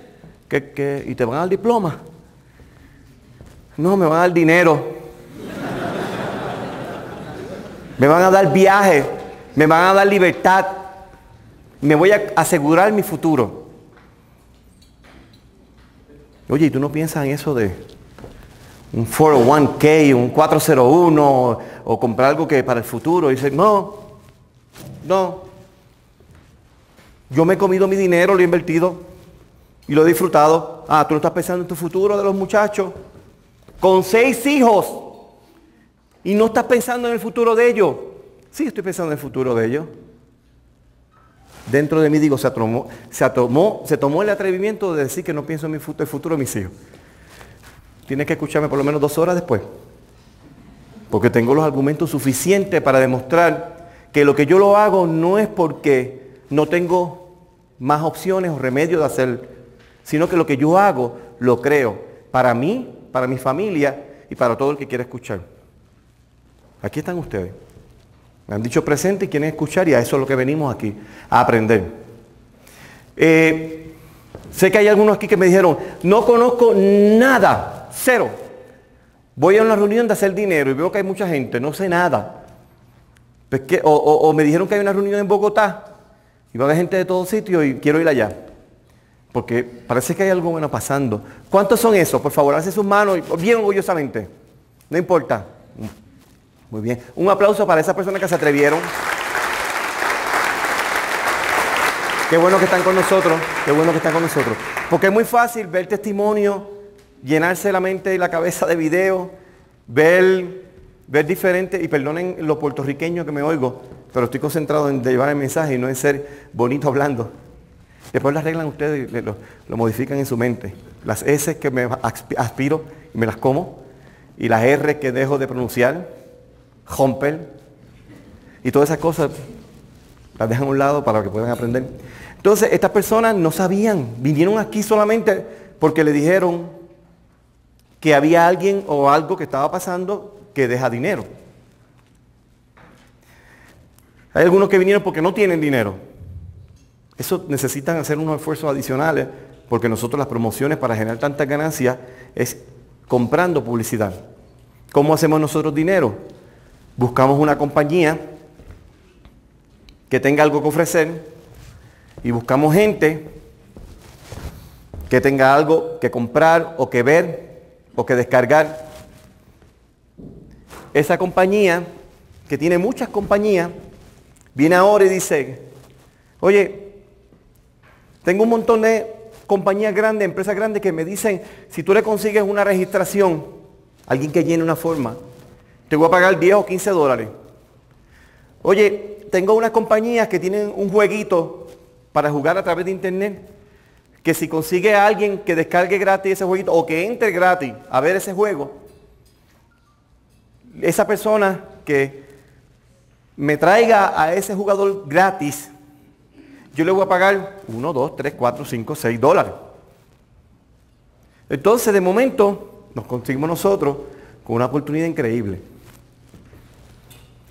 ¿Y te van a dar diploma? No, me van a dar dinero. Me van a dar viajes, me van a dar libertad. Me voy a asegurar mi futuro. Oye, ¿y tú no piensas en eso de un 401k, un 401 o comprar algo que para el futuro? Y dices, no, no. Yo me he comido mi dinero, lo he invertido y lo he disfrutado. Ah, tú no estás pensando en tu futuro de los muchachos. Con 6 hijos. Y no estás pensando en el futuro de ellos. Sí, estoy pensando en el futuro de ellos. Dentro de mí digo, se tomó el atrevimiento de decir que no pienso en el futuro de mis hijos. Tienes que escucharme por lo menos 2 horas después. Porque tengo los argumentos suficientes para demostrar que lo que yo lo hago no es porque no tengo más opciones o remedio de hacerlo, sino que lo que yo hago lo creo para mí, para mi familia y para todo el que quiera escuchar. Aquí están ustedes. Me han dicho presente y quieren escuchar, y a eso es lo que venimos aquí, a aprender. Sé que hay algunos aquí que me dijeron, no conozco nada, cero. Voy a una reunión de hacer dinero y veo que hay mucha gente, no sé nada. Pues que, o me dijeron que hay una reunión en Bogotá y va a haber gente de todo sitio y quiero ir allá. Porque parece que hay algo bueno pasando. ¿Cuántos son esos? Por favor, alce sus manos, bien orgullosamente. No importa. Muy bien. Un aplauso para esas personas que se atrevieron. Qué bueno que están con nosotros. Qué bueno que están con nosotros. Porque es muy fácil ver testimonio, llenarse la mente y la cabeza de videos, ver diferente, y perdonen los puertorriqueños que me oigo, pero estoy concentrado en llevar el mensaje y no en ser bonito hablando. Después lo arreglan ustedes y lo modifican en su mente. Las S que me aspiro y me las como, y las R que dejo de pronunciar, Humper y todas esas cosas las dejan a un lado para que puedan aprender. Entonces, estas personas no sabían, vinieron aquí solamente porque le dijeron que había alguien o algo que estaba pasando que deja dinero. Hay algunos que vinieron porque no tienen dinero. Eso necesitan hacer unos esfuerzos adicionales, porque nosotros las promociones para generar tantas ganancias es comprando publicidad. ¿Cómo hacemos nosotros dinero? Buscamos una compañía que tenga algo que ofrecer y buscamos gente que tenga algo que comprar o que ver o que descargar. Esa compañía, que tiene muchas compañías, viene ahora y dice, oye, tengo un montón de compañías grandes, empresas grandes que me dicen, si tú le consigues una registración, alguien que llene una forma, te voy a pagar 10 o 15 dólares. Oye, tengo unas compañías que tienen un jueguito para jugar a través de internet, que si consigue a alguien que descargue gratis ese jueguito o que entre gratis a ver ese juego, esa persona que me traiga a ese jugador gratis, yo le voy a pagar 1, 2, 3, 4, 5, 6 dólares. Entonces, de momento, nos conseguimos nosotros con una oportunidad increíble.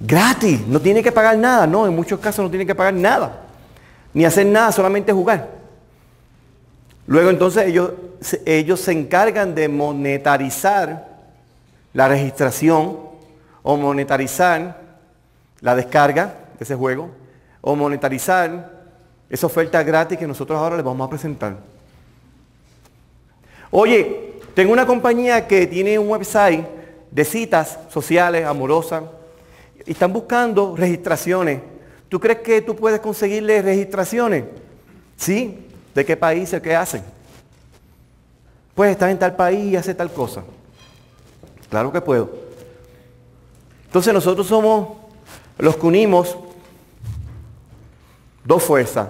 Gratis, no tiene que pagar nada. No, en muchos casos no tiene que pagar nada, ni hacer nada, solamente jugar. Luego entonces ellos se encargan de monetarizar la registración, o monetarizar la descarga de ese juego, o monetarizar esa oferta gratis que nosotros ahora les vamos a presentar. Oye, tengo una compañía que tiene un website de citas sociales, amorosas, y están buscando registraciones. ¿Tú crees que tú puedes conseguirle registraciones? Sí. ¿De qué países? ¿Qué hacen? Pues están en tal país y hace tal cosa. Claro que puedo. Entonces nosotros somos los que unimos dos fuerzas.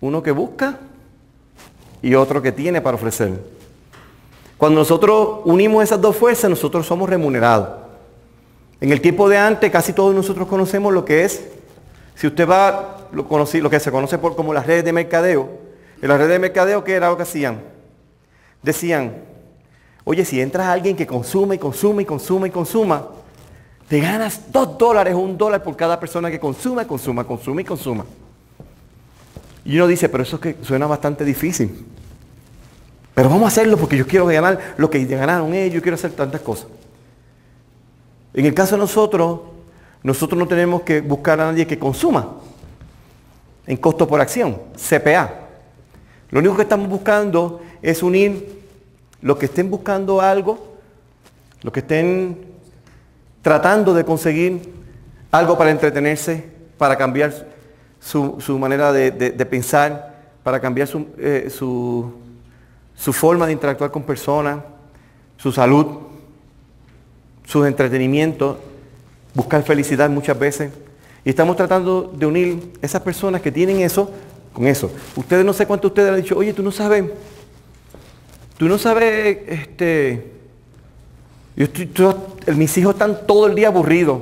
Uno que busca y otro que tiene para ofrecer. Cuando nosotros unimos esas dos fuerzas, nosotros somos remunerados. En el tiempo de antes, casi todos nosotros conocemos lo que es, si usted va, lo que se conoce como las redes de mercadeo. En las redes de mercadeo, ¿qué era lo que hacían? Decían, oye, si entras a alguien que consume y consume y consume y consuma, te ganas $2 o $1 por cada persona que consuma y consuma. Y uno dice, pero eso es que suena bastante difícil. Pero vamos a hacerlo porque yo quiero ganar lo que ganaron ellos, yo quiero hacer tantas cosas. En el caso de nosotros no tenemos que buscar a nadie que consuma en costo por acción, CPA. Lo único que estamos buscando es unir los que estén buscando algo, los que estén tratando de conseguir algo para entretenerse, para cambiar su manera de pensar, para cambiar su forma de interactuar con personas, su salud, sus entretenimientos, buscar felicidad muchas veces. Y estamos tratando de unir esas personas que tienen eso con eso. Ustedes, no sé cuántos de ustedes han dicho, oye, tú no sabes, mis hijos están todo el día aburridos,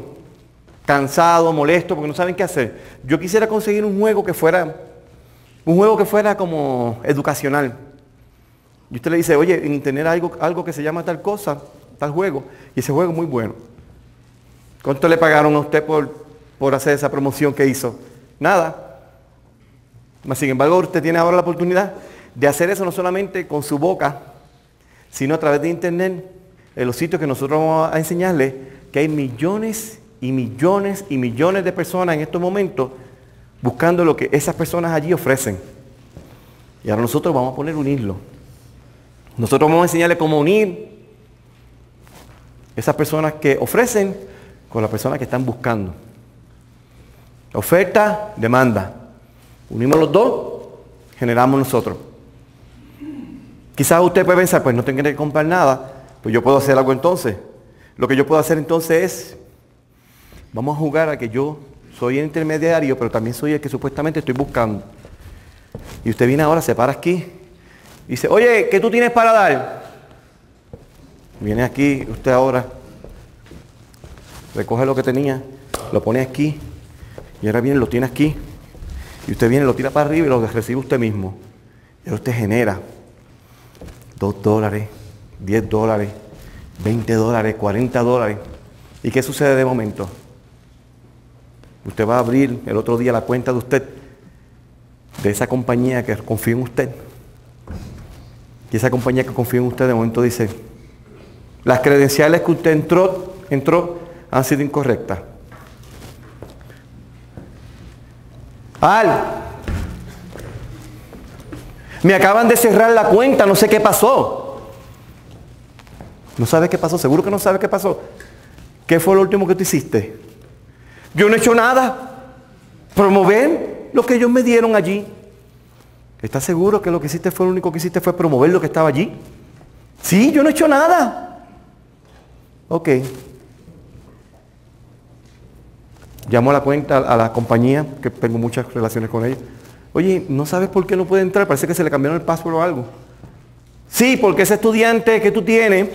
cansados, molestos, porque no saben qué hacer. Yo quisiera conseguir un juego que fuera como educacional. Y usted le dice, oye, en internet hay algo que se llama tal cosa, tal juego, y ese juego es muy bueno. ¿Cuánto le pagaron a usted por hacer esa promoción que hizo? Nada. Mas, sin embargo, usted tiene ahora la oportunidad de hacer eso no solamente con su boca, sino a través de internet, en los sitios que nosotros vamos a enseñarles, que hay millones y millones y millones de personas en estos momentos buscando lo que esas personas allí ofrecen. Y ahora nosotros vamos a poner unirlo. Nosotros vamos a enseñarles cómo unir esas personas que ofrecen con las personas que están buscando. Oferta, demanda. Unimos los dos, generamos nosotros. Quizás usted puede pensar, pues no tengo que comprar nada, pues yo puedo hacer algo entonces. Lo que yo puedo hacer entonces es, vamos a jugar a que yo soy el intermediario, pero también soy el que supuestamente estoy buscando. Y usted viene ahora, se para aquí, y dice, oye, ¿qué tú tienes para dar? Viene aquí, usted ahora, recoge lo que tenía, lo pone aquí, y ahora viene, lo tiene aquí, y usted viene, lo tira para arriba y lo recibe usted mismo. Y ahora usted genera $2, $10, $20, $40. ¿Y qué sucede de momento? Usted va a abrir el otro día la cuenta de usted, de esa compañía que confía en usted. Y esa compañía que confía en usted de momento dice, las credenciales que usted entró han sido incorrectas. Al, me acaban de cerrar la cuenta, no sé qué pasó. ¿No sabes qué pasó? Seguro que no sabes qué pasó. ¿Qué fue lo último que tú hiciste? Yo no he hecho nada. Promover lo que ellos me dieron allí. ¿Estás seguro que lo que hiciste fue lo único que hiciste fue promover lo que estaba allí? Sí, yo no he hecho nada. Ok. Llamó a la cuenta, a la compañía, que tengo muchas relaciones con ellos. Oye, ¿no sabes por qué no puede entrar? Parece que se le cambiaron el password o algo. Sí, porque ese estudiante que tú tienes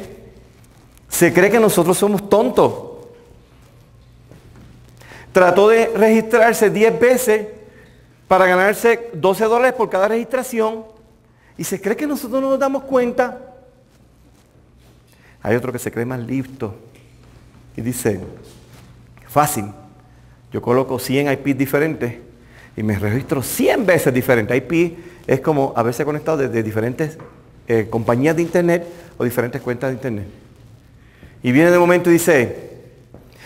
se cree que nosotros somos tontos. Trató de registrarse 10 veces para ganarse $12 por cada registración y se cree que nosotros no nos damos cuenta. Hay otro que se cree más listo y dice, fácil, yo coloco 100 IPs diferentes y me registro 100 veces diferentes. IP es como haberse conectado desde diferentes compañías de internet o diferentes cuentas de internet. Y viene de momento y dice,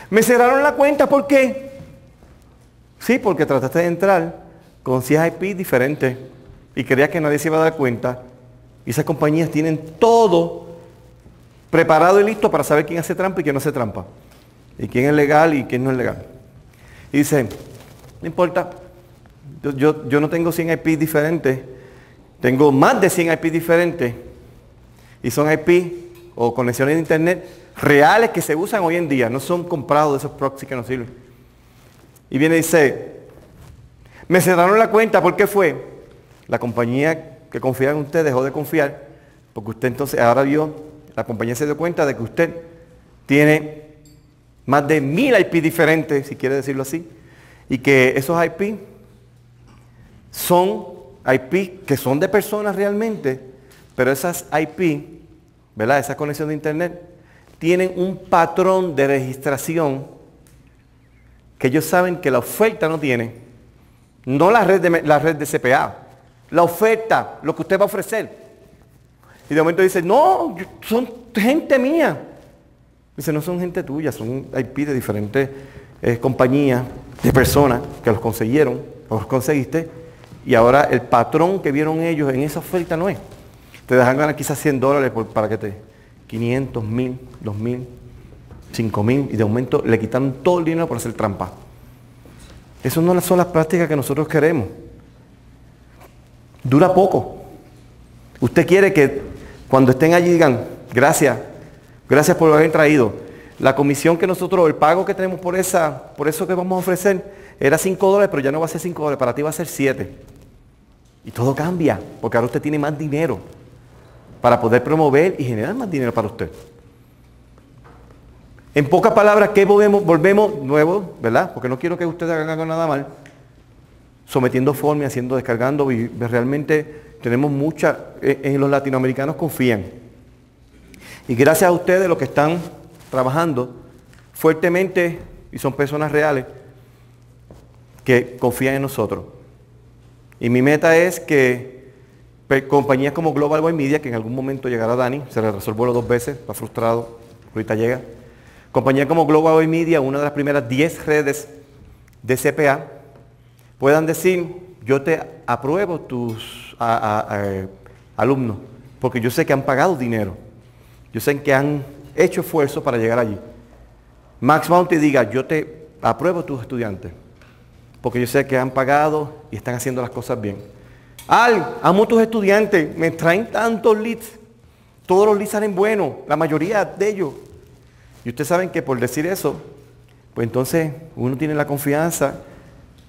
me cerraron la cuenta, ¿por qué? Sí, porque trataste de entrar con 100 IP diferentes y creías que nadie se iba a dar cuenta. Y esas compañías tienen todo preparado y listo para saber quién hace trampa y quién no hace trampa. Y quién es legal y quién no es legal. Y dicen, no importa, yo no tengo 100 IP diferentes, tengo más de 100 IP diferentes. Y son IP o conexiones de internet reales que se usan hoy en día, no son comprados de esos proxies que no sirven. Y viene y dice, me cerraron la cuenta, ¿por qué fue? La compañía que confiaba en usted dejó de confiar, porque usted entonces ahora vio, la compañía se dio cuenta de que usted tiene más de 1000 IP diferentes, si quiere decirlo así, y que esos IP son IP que son de personas realmente, pero esas IP, ¿verdad? Esa conexión de internet, tienen un patrón de registración que ellos saben que la oferta no tiene, no la red de CPA, la oferta, lo que usted va a ofrecer. Y de momento dice, no, son gente mía. Dice, no son gente tuya, son IP de diferentes compañías, de personas que los consiguieron, los conseguiste, y ahora el patrón que vieron ellos en esa oferta no es. Te dejan ganar quizás $100 para que te... 500, 1000, 2000. 5.000 y de momento le quitaron todo el dinero por hacer trampa. Esas no son las prácticas que nosotros queremos. Dura poco. Usted quiere que cuando estén allí digan, gracias, gracias por lo haber traído. La comisión que nosotros, el pago que tenemos por eso que vamos a ofrecer, era $5, pero ya no va a ser $5, para ti va a ser 7. Y todo cambia, porque ahora usted tiene más dinero para poder promover y generar más dinero para usted. En pocas palabras, ¿qué volvemos? Nuevo, ¿verdad? Porque no quiero que ustedes hagan nada mal. Sometiendo formas, haciendo, descargando, y realmente tenemos mucha, en los latinoamericanos confían. Y gracias a ustedes, los que están trabajando fuertemente, y son personas reales, que confían en nosotros. Y mi meta es que compañías como Global Web Media, que en algún momento llegará Dani, se le resolvió 2 veces, está frustrado, ahorita llega. Compañías como Global Web Media, una de las primeras 10 redes de CPA, puedan decir, yo te apruebo tus alumnos, porque yo sé que han pagado dinero, yo sé que han hecho esfuerzo para llegar allí. Max Mount te diga, yo te apruebo tus estudiantes, porque yo sé que han pagado y están haciendo las cosas bien. Al, amo tus estudiantes, me traen tantos leads, todos los leads salen buenos, la mayoría de ellos. Y ustedes saben que por decir eso, pues entonces uno tiene la confianza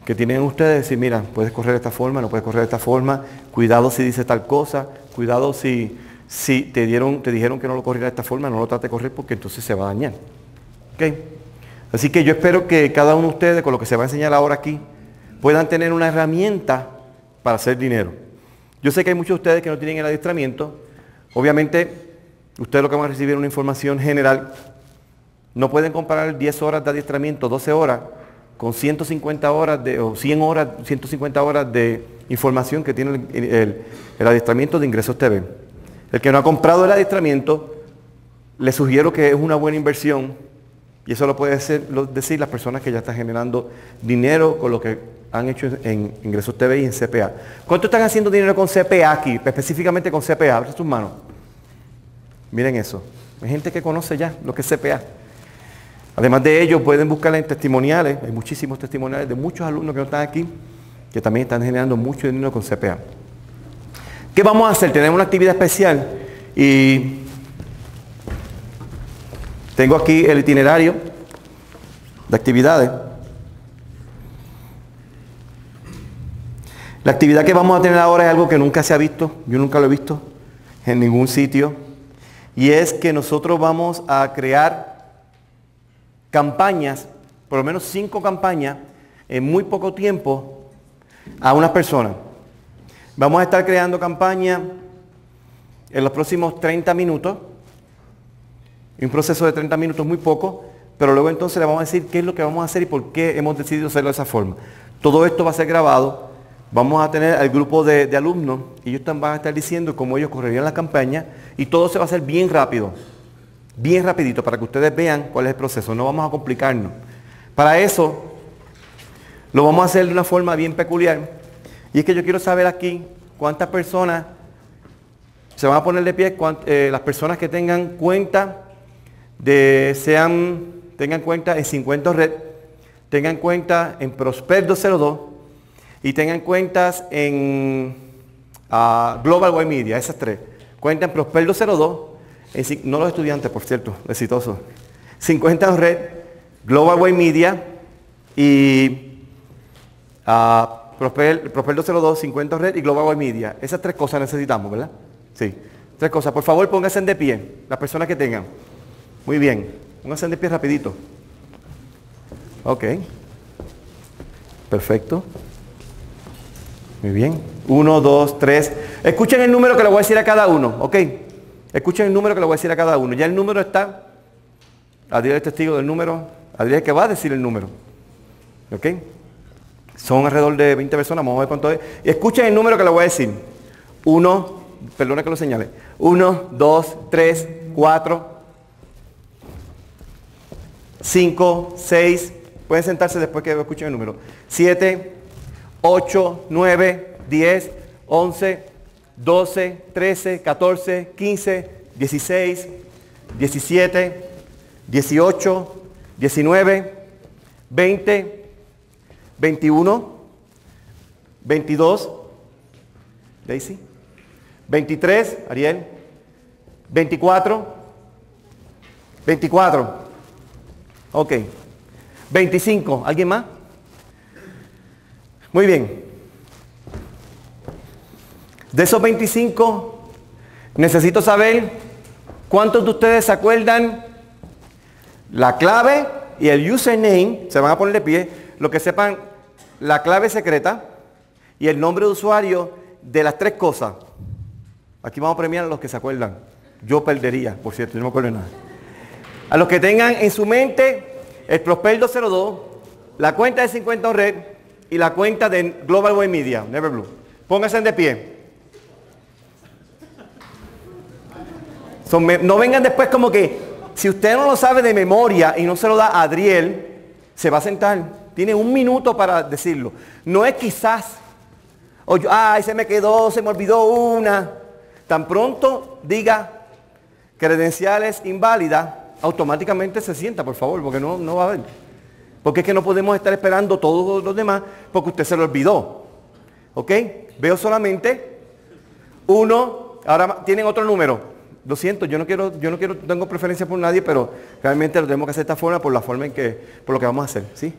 que tienen ustedes de decir, mira, puedes correr de esta forma, no puedes correr de esta forma, cuidado si dice tal cosa, cuidado si te dijeron que no lo corriera de esta forma, no lo trate de correr porque entonces se va a dañar. ¿Okay? Así que yo espero que cada uno de ustedes, con lo que se va a enseñar ahora aquí, puedan tener una herramienta para hacer dinero. Yo sé que hay muchos de ustedes que no tienen el adiestramiento. Obviamente, ustedes lo que van a recibir es una información general. No pueden comparar 10 horas de adiestramiento, 12 horas, con 150 horas de, o 100 horas, 150 horas de información que tiene el adiestramiento de Ingresos TV. El que no ha comprado el adiestramiento, le sugiero que es una buena inversión. Y eso lo puede decir las personas que ya están generando dinero con lo que han hecho en Ingresos TV y en CPA. ¿Cuánto están haciendo dinero con CPA aquí? Específicamente con CPA. Abre tus manos. Miren eso. Hay gente que conoce ya lo que es CPA. Además de ello, pueden buscar en testimoniales. Hay muchísimos testimoniales de muchos alumnos que no están aquí, que también están generando mucho dinero con CPA. ¿Qué vamos a hacer? Tenemos una actividad especial y tengo aquí el itinerario de actividades. La actividad que vamos a tener ahora es algo que nunca se ha visto, yo nunca lo he visto en ningún sitio, y es que nosotros vamos a crear campañas, por lo menos 5 campañas, en muy poco tiempo, a una persona. Vamos a estar creando campañas en los próximos 30 minutos, un proceso de 30 minutos muy poco, pero luego entonces le vamos a decir qué es lo que vamos a hacer y por qué hemos decidido hacerlo de esa forma. Todo esto va a ser grabado, vamos a tener al grupo de alumnos, y ellos van a estar diciendo cómo ellos correrían la campaña, y todo se va a hacer bien rápido, bien rapidito, para que ustedes vean cuál es el proceso, no vamos a complicarnos. Para eso, lo vamos a hacer de una forma bien peculiar, y es que yo quiero saber aquí cuántas personas se van a poner de pie, las personas que tengan cuenta, tengan cuenta en 50 Red, tengan cuenta en Prospero 02 y tengan cuentas en Global Web Media, esas 3. Cuenta en Prospero 02, no los estudiantes, por cierto, exitosos. 50 Red, Global Web Media y Prospero 02, 50 Red y Global Web Media. Esas 3 cosas necesitamos, ¿verdad? Sí, 3 cosas. Por favor, pónganse de pie, las personas que tengan. Muy bien, pónganse de pie rapidito. Ok. Perfecto. Muy bien. 1, 2, 3. Escuchen el número que le voy a decir a cada uno. Ok. Escuchen el número que le voy a decir a cada uno. Ya el número está. Adriel es testigo del número. Adriel es que va a decir el número. Ok. Son alrededor de 20 personas. Vamos a ver cuánto es. Escuchen el número que le voy a decir. 1, perdona que lo señale. 1, 2, 3, 4, 5, 6, pueden sentarse después que escuchen el número, 7, 8, 9, 10, 11, 12, 13, 14, 15, 16, 17, 18, 19, 20, 21, 22, Daisy, 23, Ariel, 24, ok, 25, ¿alguien más? Muy bien. De esos 25, necesito saber cuántos de ustedes se acuerdan la clave y el username, se van a poner de pie, lo que sepan, la clave secreta y el nombre de usuario de las tres cosas. Aquí vamos a premiar a los que se acuerdan. Yo perdería, por cierto, yo no me acuerdo de nada. A los que tengan en su mente el Prospero 02, la cuenta de 50 Red y la cuenta de Global Web Media, Never Blue. Pónganse de pie. No vengan después como que, si usted no lo sabe de memoria y no se lo da a Adriel, se va a sentar. Tiene un minuto para decirlo. No es quizás, o yo, ay, se me quedó, se me olvidó una. Tan pronto diga credenciales inválidas, automáticamente se sienta, por favor, porque no va a haber. Porque es que no podemos estar esperando todos los demás porque usted se lo olvidó. ¿Ok? Veo solamente uno, ahora tienen otro número. Lo siento, yo no quiero, tengo preferencia por nadie, pero realmente lo tenemos que hacer de esta forma por la forma en que, por lo que vamos a hacer, ¿sí?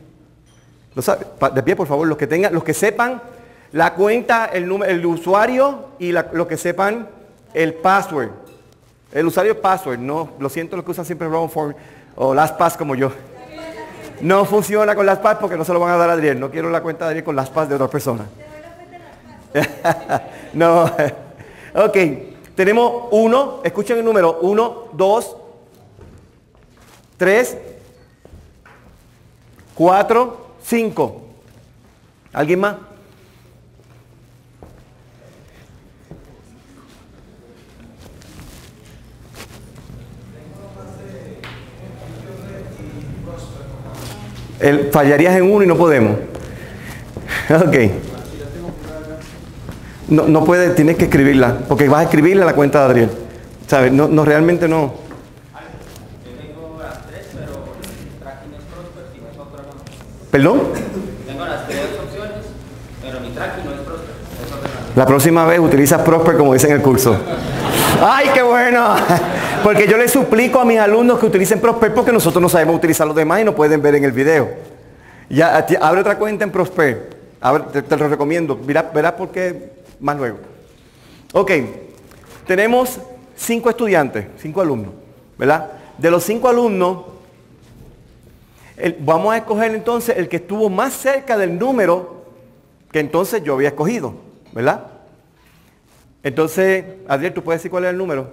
¿Lo sabe? De pie, por favor, los que tengan, los que sepan la cuenta, el usuario y los que sepan el password. El usuario es password, no, lo siento los que usan siempre wrong form o LastPass como yo. No funciona con LastPass porque no se lo van a dar a Adriel, no quiero la cuenta de Adriel con LastPass de otra persona. No, ok. Tenemos 1, escuchen el número, 1, 2, 3, 4, 5. ¿Alguien más? Fallarías en uno y no podemos. Ok. No puede, tienes que escribirla, porque vas a escribirle a la cuenta de Adriel. ¿Sabes? No, realmente no. Yo tengo las 3, pero el tracking es Prosper y no es otra no. ¿Perdón? Tengo las 3 opciones, pero mi tracking no es Prosper. Es otra no. La próxima vez utilizas Prosper como dice en el curso. ¡Ay, qué bueno! Porque yo les suplico a mis alumnos que utilicen Prosper porque nosotros no sabemos utilizar los demás y no pueden ver en el video. Ya, abre otra cuenta en Prosper. Abre, te lo recomiendo. Verás por qué... Más luego. Ok, tenemos 5 estudiantes, 5 alumnos, ¿verdad? De los 5 alumnos, vamos a escoger entonces el que estuvo más cerca del número que entonces yo había escogido, ¿verdad? Entonces, Adriel, ¿tú puedes decir cuál era el número?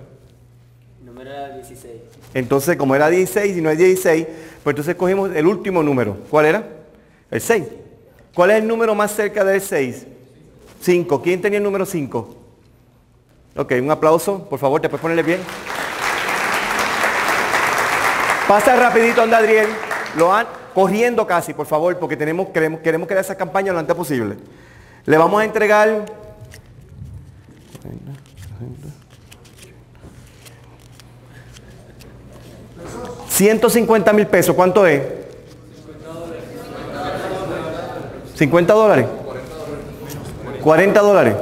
El número era 16. Entonces, como era 16 y no es 16, pues entonces escogimos el último número. ¿Cuál era? El 6. ¿Cuál es el número más cerca del 6? 5. ¿Quién tenía el número 5? Ok, un aplauso, por favor, te puedes ponerle bien. Pasa rapidito, anda Adriel. Lo van corriendo casi, por favor, porque queremos crear esa campaña lo antes posible. Le vamos a entregar... $150,000. ¿Cuánto es? $50. $40.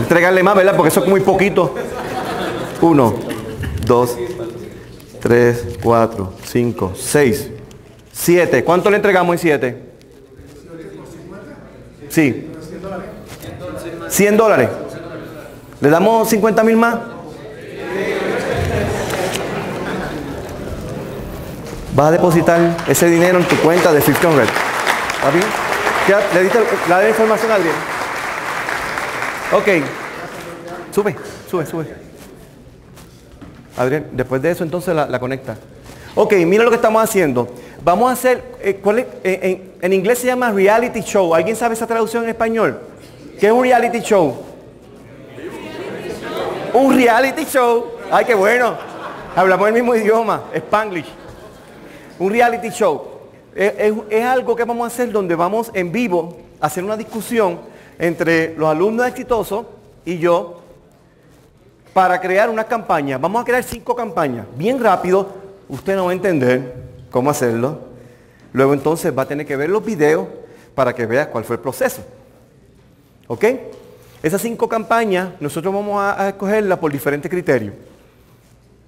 Entregarle más, ¿verdad? Porque eso es muy poquito. 1, 2, 3, 4, 5, 6, 7. ¿Cuánto le entregamos en 7? Sí. $100. ¿Le damos $50,000 más? Vas a depositar ese dinero en tu cuenta de 50 Red. ¿Está bien? ¿Le diste la información a alguien? Ok. Sube. Adriel, después de eso entonces la conecta. Ok, mira lo que estamos haciendo. Vamos a hacer, en inglés se llama reality show. ¿Alguien sabe esa traducción en español? ¿Qué es un reality show? Un reality show. Ay, qué bueno. Hablamos el mismo idioma, Spanglish. Un reality show. Es algo que vamos a hacer donde vamos en vivo a hacer una discusión entre los alumnos exitosos y yo para crear una campaña. Vamos a crear 5 campañas. Bien rápido, usted no va a entender cómo hacerlo. Luego entonces va a tener que ver los videos para que veas cuál fue el proceso. ¿Ok? Esas 5 campañas nosotros vamos a escogerlas por diferentes criterios.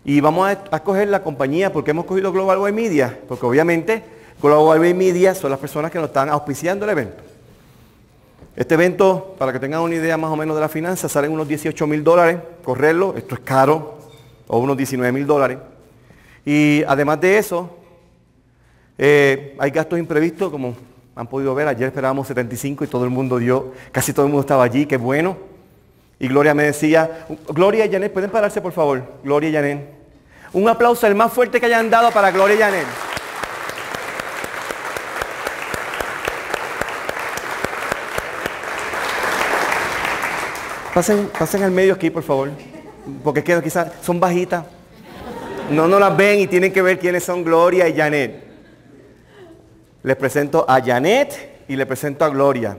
Y vamos a escoger la compañía porque hemos cogido Global Web Media, porque obviamente Global Web Media son las personas que nos están auspiciando el evento. Este evento, para que tengan una idea más o menos de la finanza, salen unos $18.000, correrlo, esto es caro, o unos $19.000. Y además de eso, hay gastos imprevistos, como han podido ver, ayer esperábamos 75 y todo el mundo dio, casi todo el mundo estaba allí, qué bueno. Y Gloria me decía, Gloria y Janet, ¿pueden pararse por favor? Gloria y Janet. Un aplauso, el más fuerte que hayan dado para Gloria y Janet. Pasen al medio aquí por favor, porque quizás son bajitas, no las ven y tienen que ver quiénes son Gloria y Janet. Les presento a Janet y les presento a Gloria.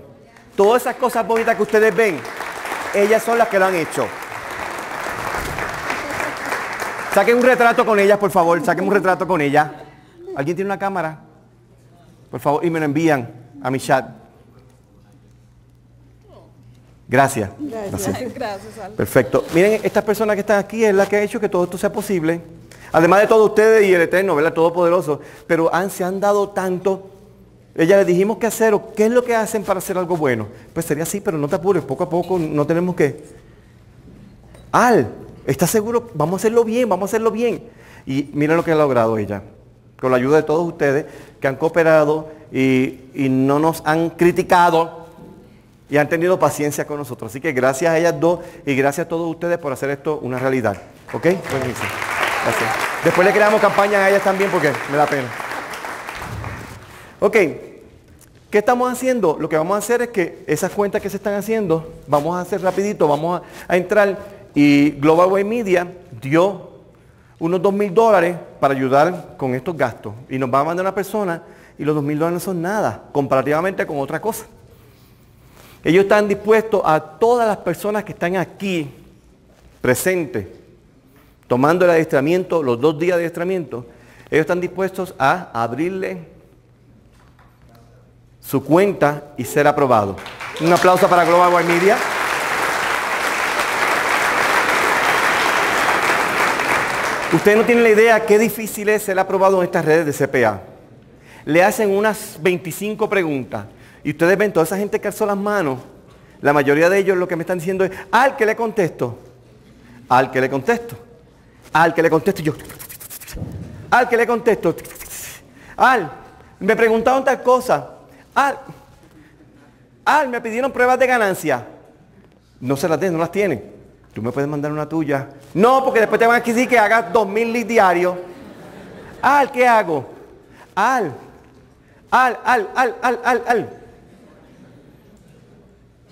Todas esas cosas bonitas que ustedes ven, ellas son las que lo han hecho. Saquen un retrato con ellas, por favor. Saquen un retrato con ellas. ¿Alguien tiene una cámara? Por favor, y me lo envían a mi chat. Gracias. Gracias. Perfecto. Miren, estas personas que están aquí es la que ha hecho que todo esto sea posible. Además de todo ustedes y el Eterno, ¿verdad? Todopoderoso. Pero se han dado tanto. Ella les dijimos qué hacer o qué es lo que hacen para hacer algo bueno. Pues sería así, pero no te apures, poco a poco no tenemos que... Al, ¿estás seguro? Vamos a hacerlo bien, vamos a hacerlo bien. Y miren lo que ha logrado ella. Con la ayuda de todos ustedes que han cooperado y no nos han criticado y han tenido paciencia con nosotros. Así que gracias a ellas dos y gracias a todos ustedes por hacer esto una realidad. ¿Ok? Buenísimo. Gracias. Después le creamos campañas a ellas también porque me da pena. Ok, ¿qué estamos haciendo? Lo que vamos a hacer es que esas cuentas que se están haciendo, vamos a hacer rapidito, vamos a entrar y Global Web Media dio unos $2.000 para ayudar con estos gastos. Y nos va a mandar una persona y los $2.000 no son nada, comparativamente con otra cosa. Ellos están dispuestos a todas las personas que están aquí presentes, tomando el adiestramiento, los 2 días de adiestramiento, ellos están dispuestos a abrirle su cuenta y ser aprobado. Un aplauso para Global Web Media. Ustedes no tienen la idea qué difícil es ser aprobado en estas redes de CPA. Le hacen unas 25 preguntas y ustedes ven toda esa gente que alzó las manos. La mayoría de ellos lo que me están diciendo es, al que le contesto, al que le contesto. Al que le contesto yo. Al que le contesto. Al, me preguntaron tal cosa. Al, me pidieron pruebas de ganancia. No se las den, no las tienen. Tú me puedes mandar una tuya. No, porque después te van a decir que hagas 2.000 leads diarios. Al, ¿qué hago? Al.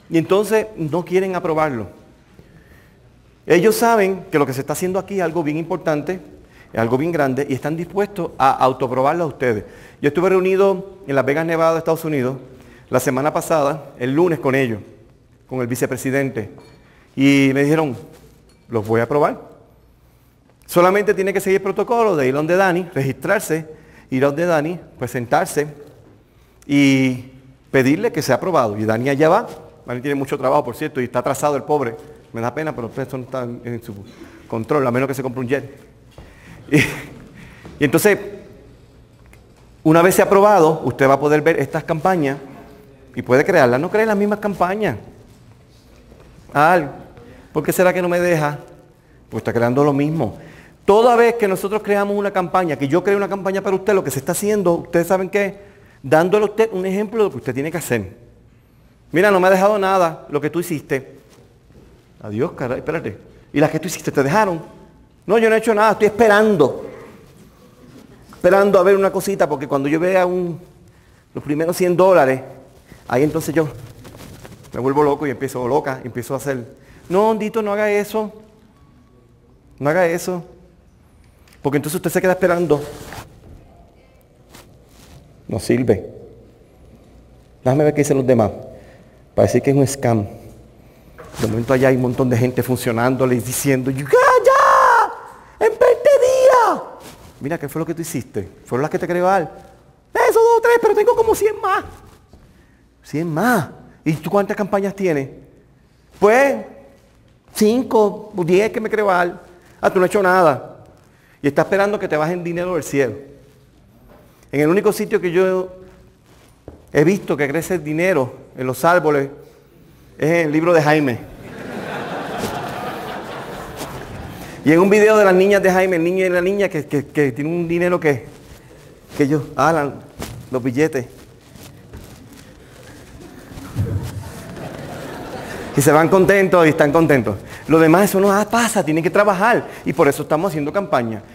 Y entonces no quieren aprobarlo. Ellos saben que lo que se está haciendo aquí es algo bien importante, es algo bien grande y están dispuestos a autoprobarlo a ustedes. Yo estuve reunido en Las Vegas, Nevada, Estados Unidos, la semana pasada, el lunes con ellos, con el vicepresidente, y me dijeron, los voy a aprobar. Solamente tiene que seguir el protocolo de ir donde Dani, registrarse, ir donde Dani, presentarse y pedirle que sea aprobado. Y Dani allá va, Dani tiene mucho trabajo, por cierto, y está atrasado el pobre. Me da pena, pero esto no está en su control, a menos que se compre un jet. Y entonces, una vez sea aprobado, usted va a poder ver estas campañas y puede crearlas. No cree las mismas campañas. ¿Por qué será que no me deja? Pues está creando lo mismo. Toda vez que nosotros creamos una campaña, que yo creo una campaña para usted, lo que se está haciendo, ustedes saben qué, dándole a usted un ejemplo de lo que usted tiene que hacer. Mira, no me ha dejado nada lo que tú hiciste. Adiós, caray, espérate. ¿Y las que tú hiciste te dejaron? No, yo no he hecho nada, estoy esperando. Esperando a ver una cosita, porque cuando yo vea los primeros $100, ahí entonces yo me vuelvo loco y empiezo loca, empiezo a hacer. No, hondito, no haga eso. No haga eso. Porque entonces usted se queda esperando. No sirve. Déjame ver qué dicen los demás. Parece que es un scam. De momento allá hay un montón de gente funcionándoles, diciendo, ¡ya, ya! ¡En 20 días! Mira, ¿qué fue lo que tú hiciste? ¿Fueron las que te creó Al? ¡Eso tengo 3, pero tengo como 100 más. 100 más. ¿Y tú cuántas campañas tienes? Pues 5 o 10 que me creo al. Ah, tú no has hecho nada. Y estás esperando que te bajen dinero del cielo. En el único sitio que yo he visto que crece el dinero en los árboles es en el libro de Jaime. Y en un video de las niñas de Jaime, el niño y la niña que tiene un dinero que ellos jalan los billetes. Y se van contentos y están contentos. Lo demás eso no pasa, tienen que trabajar. Y por eso estamos haciendo campaña.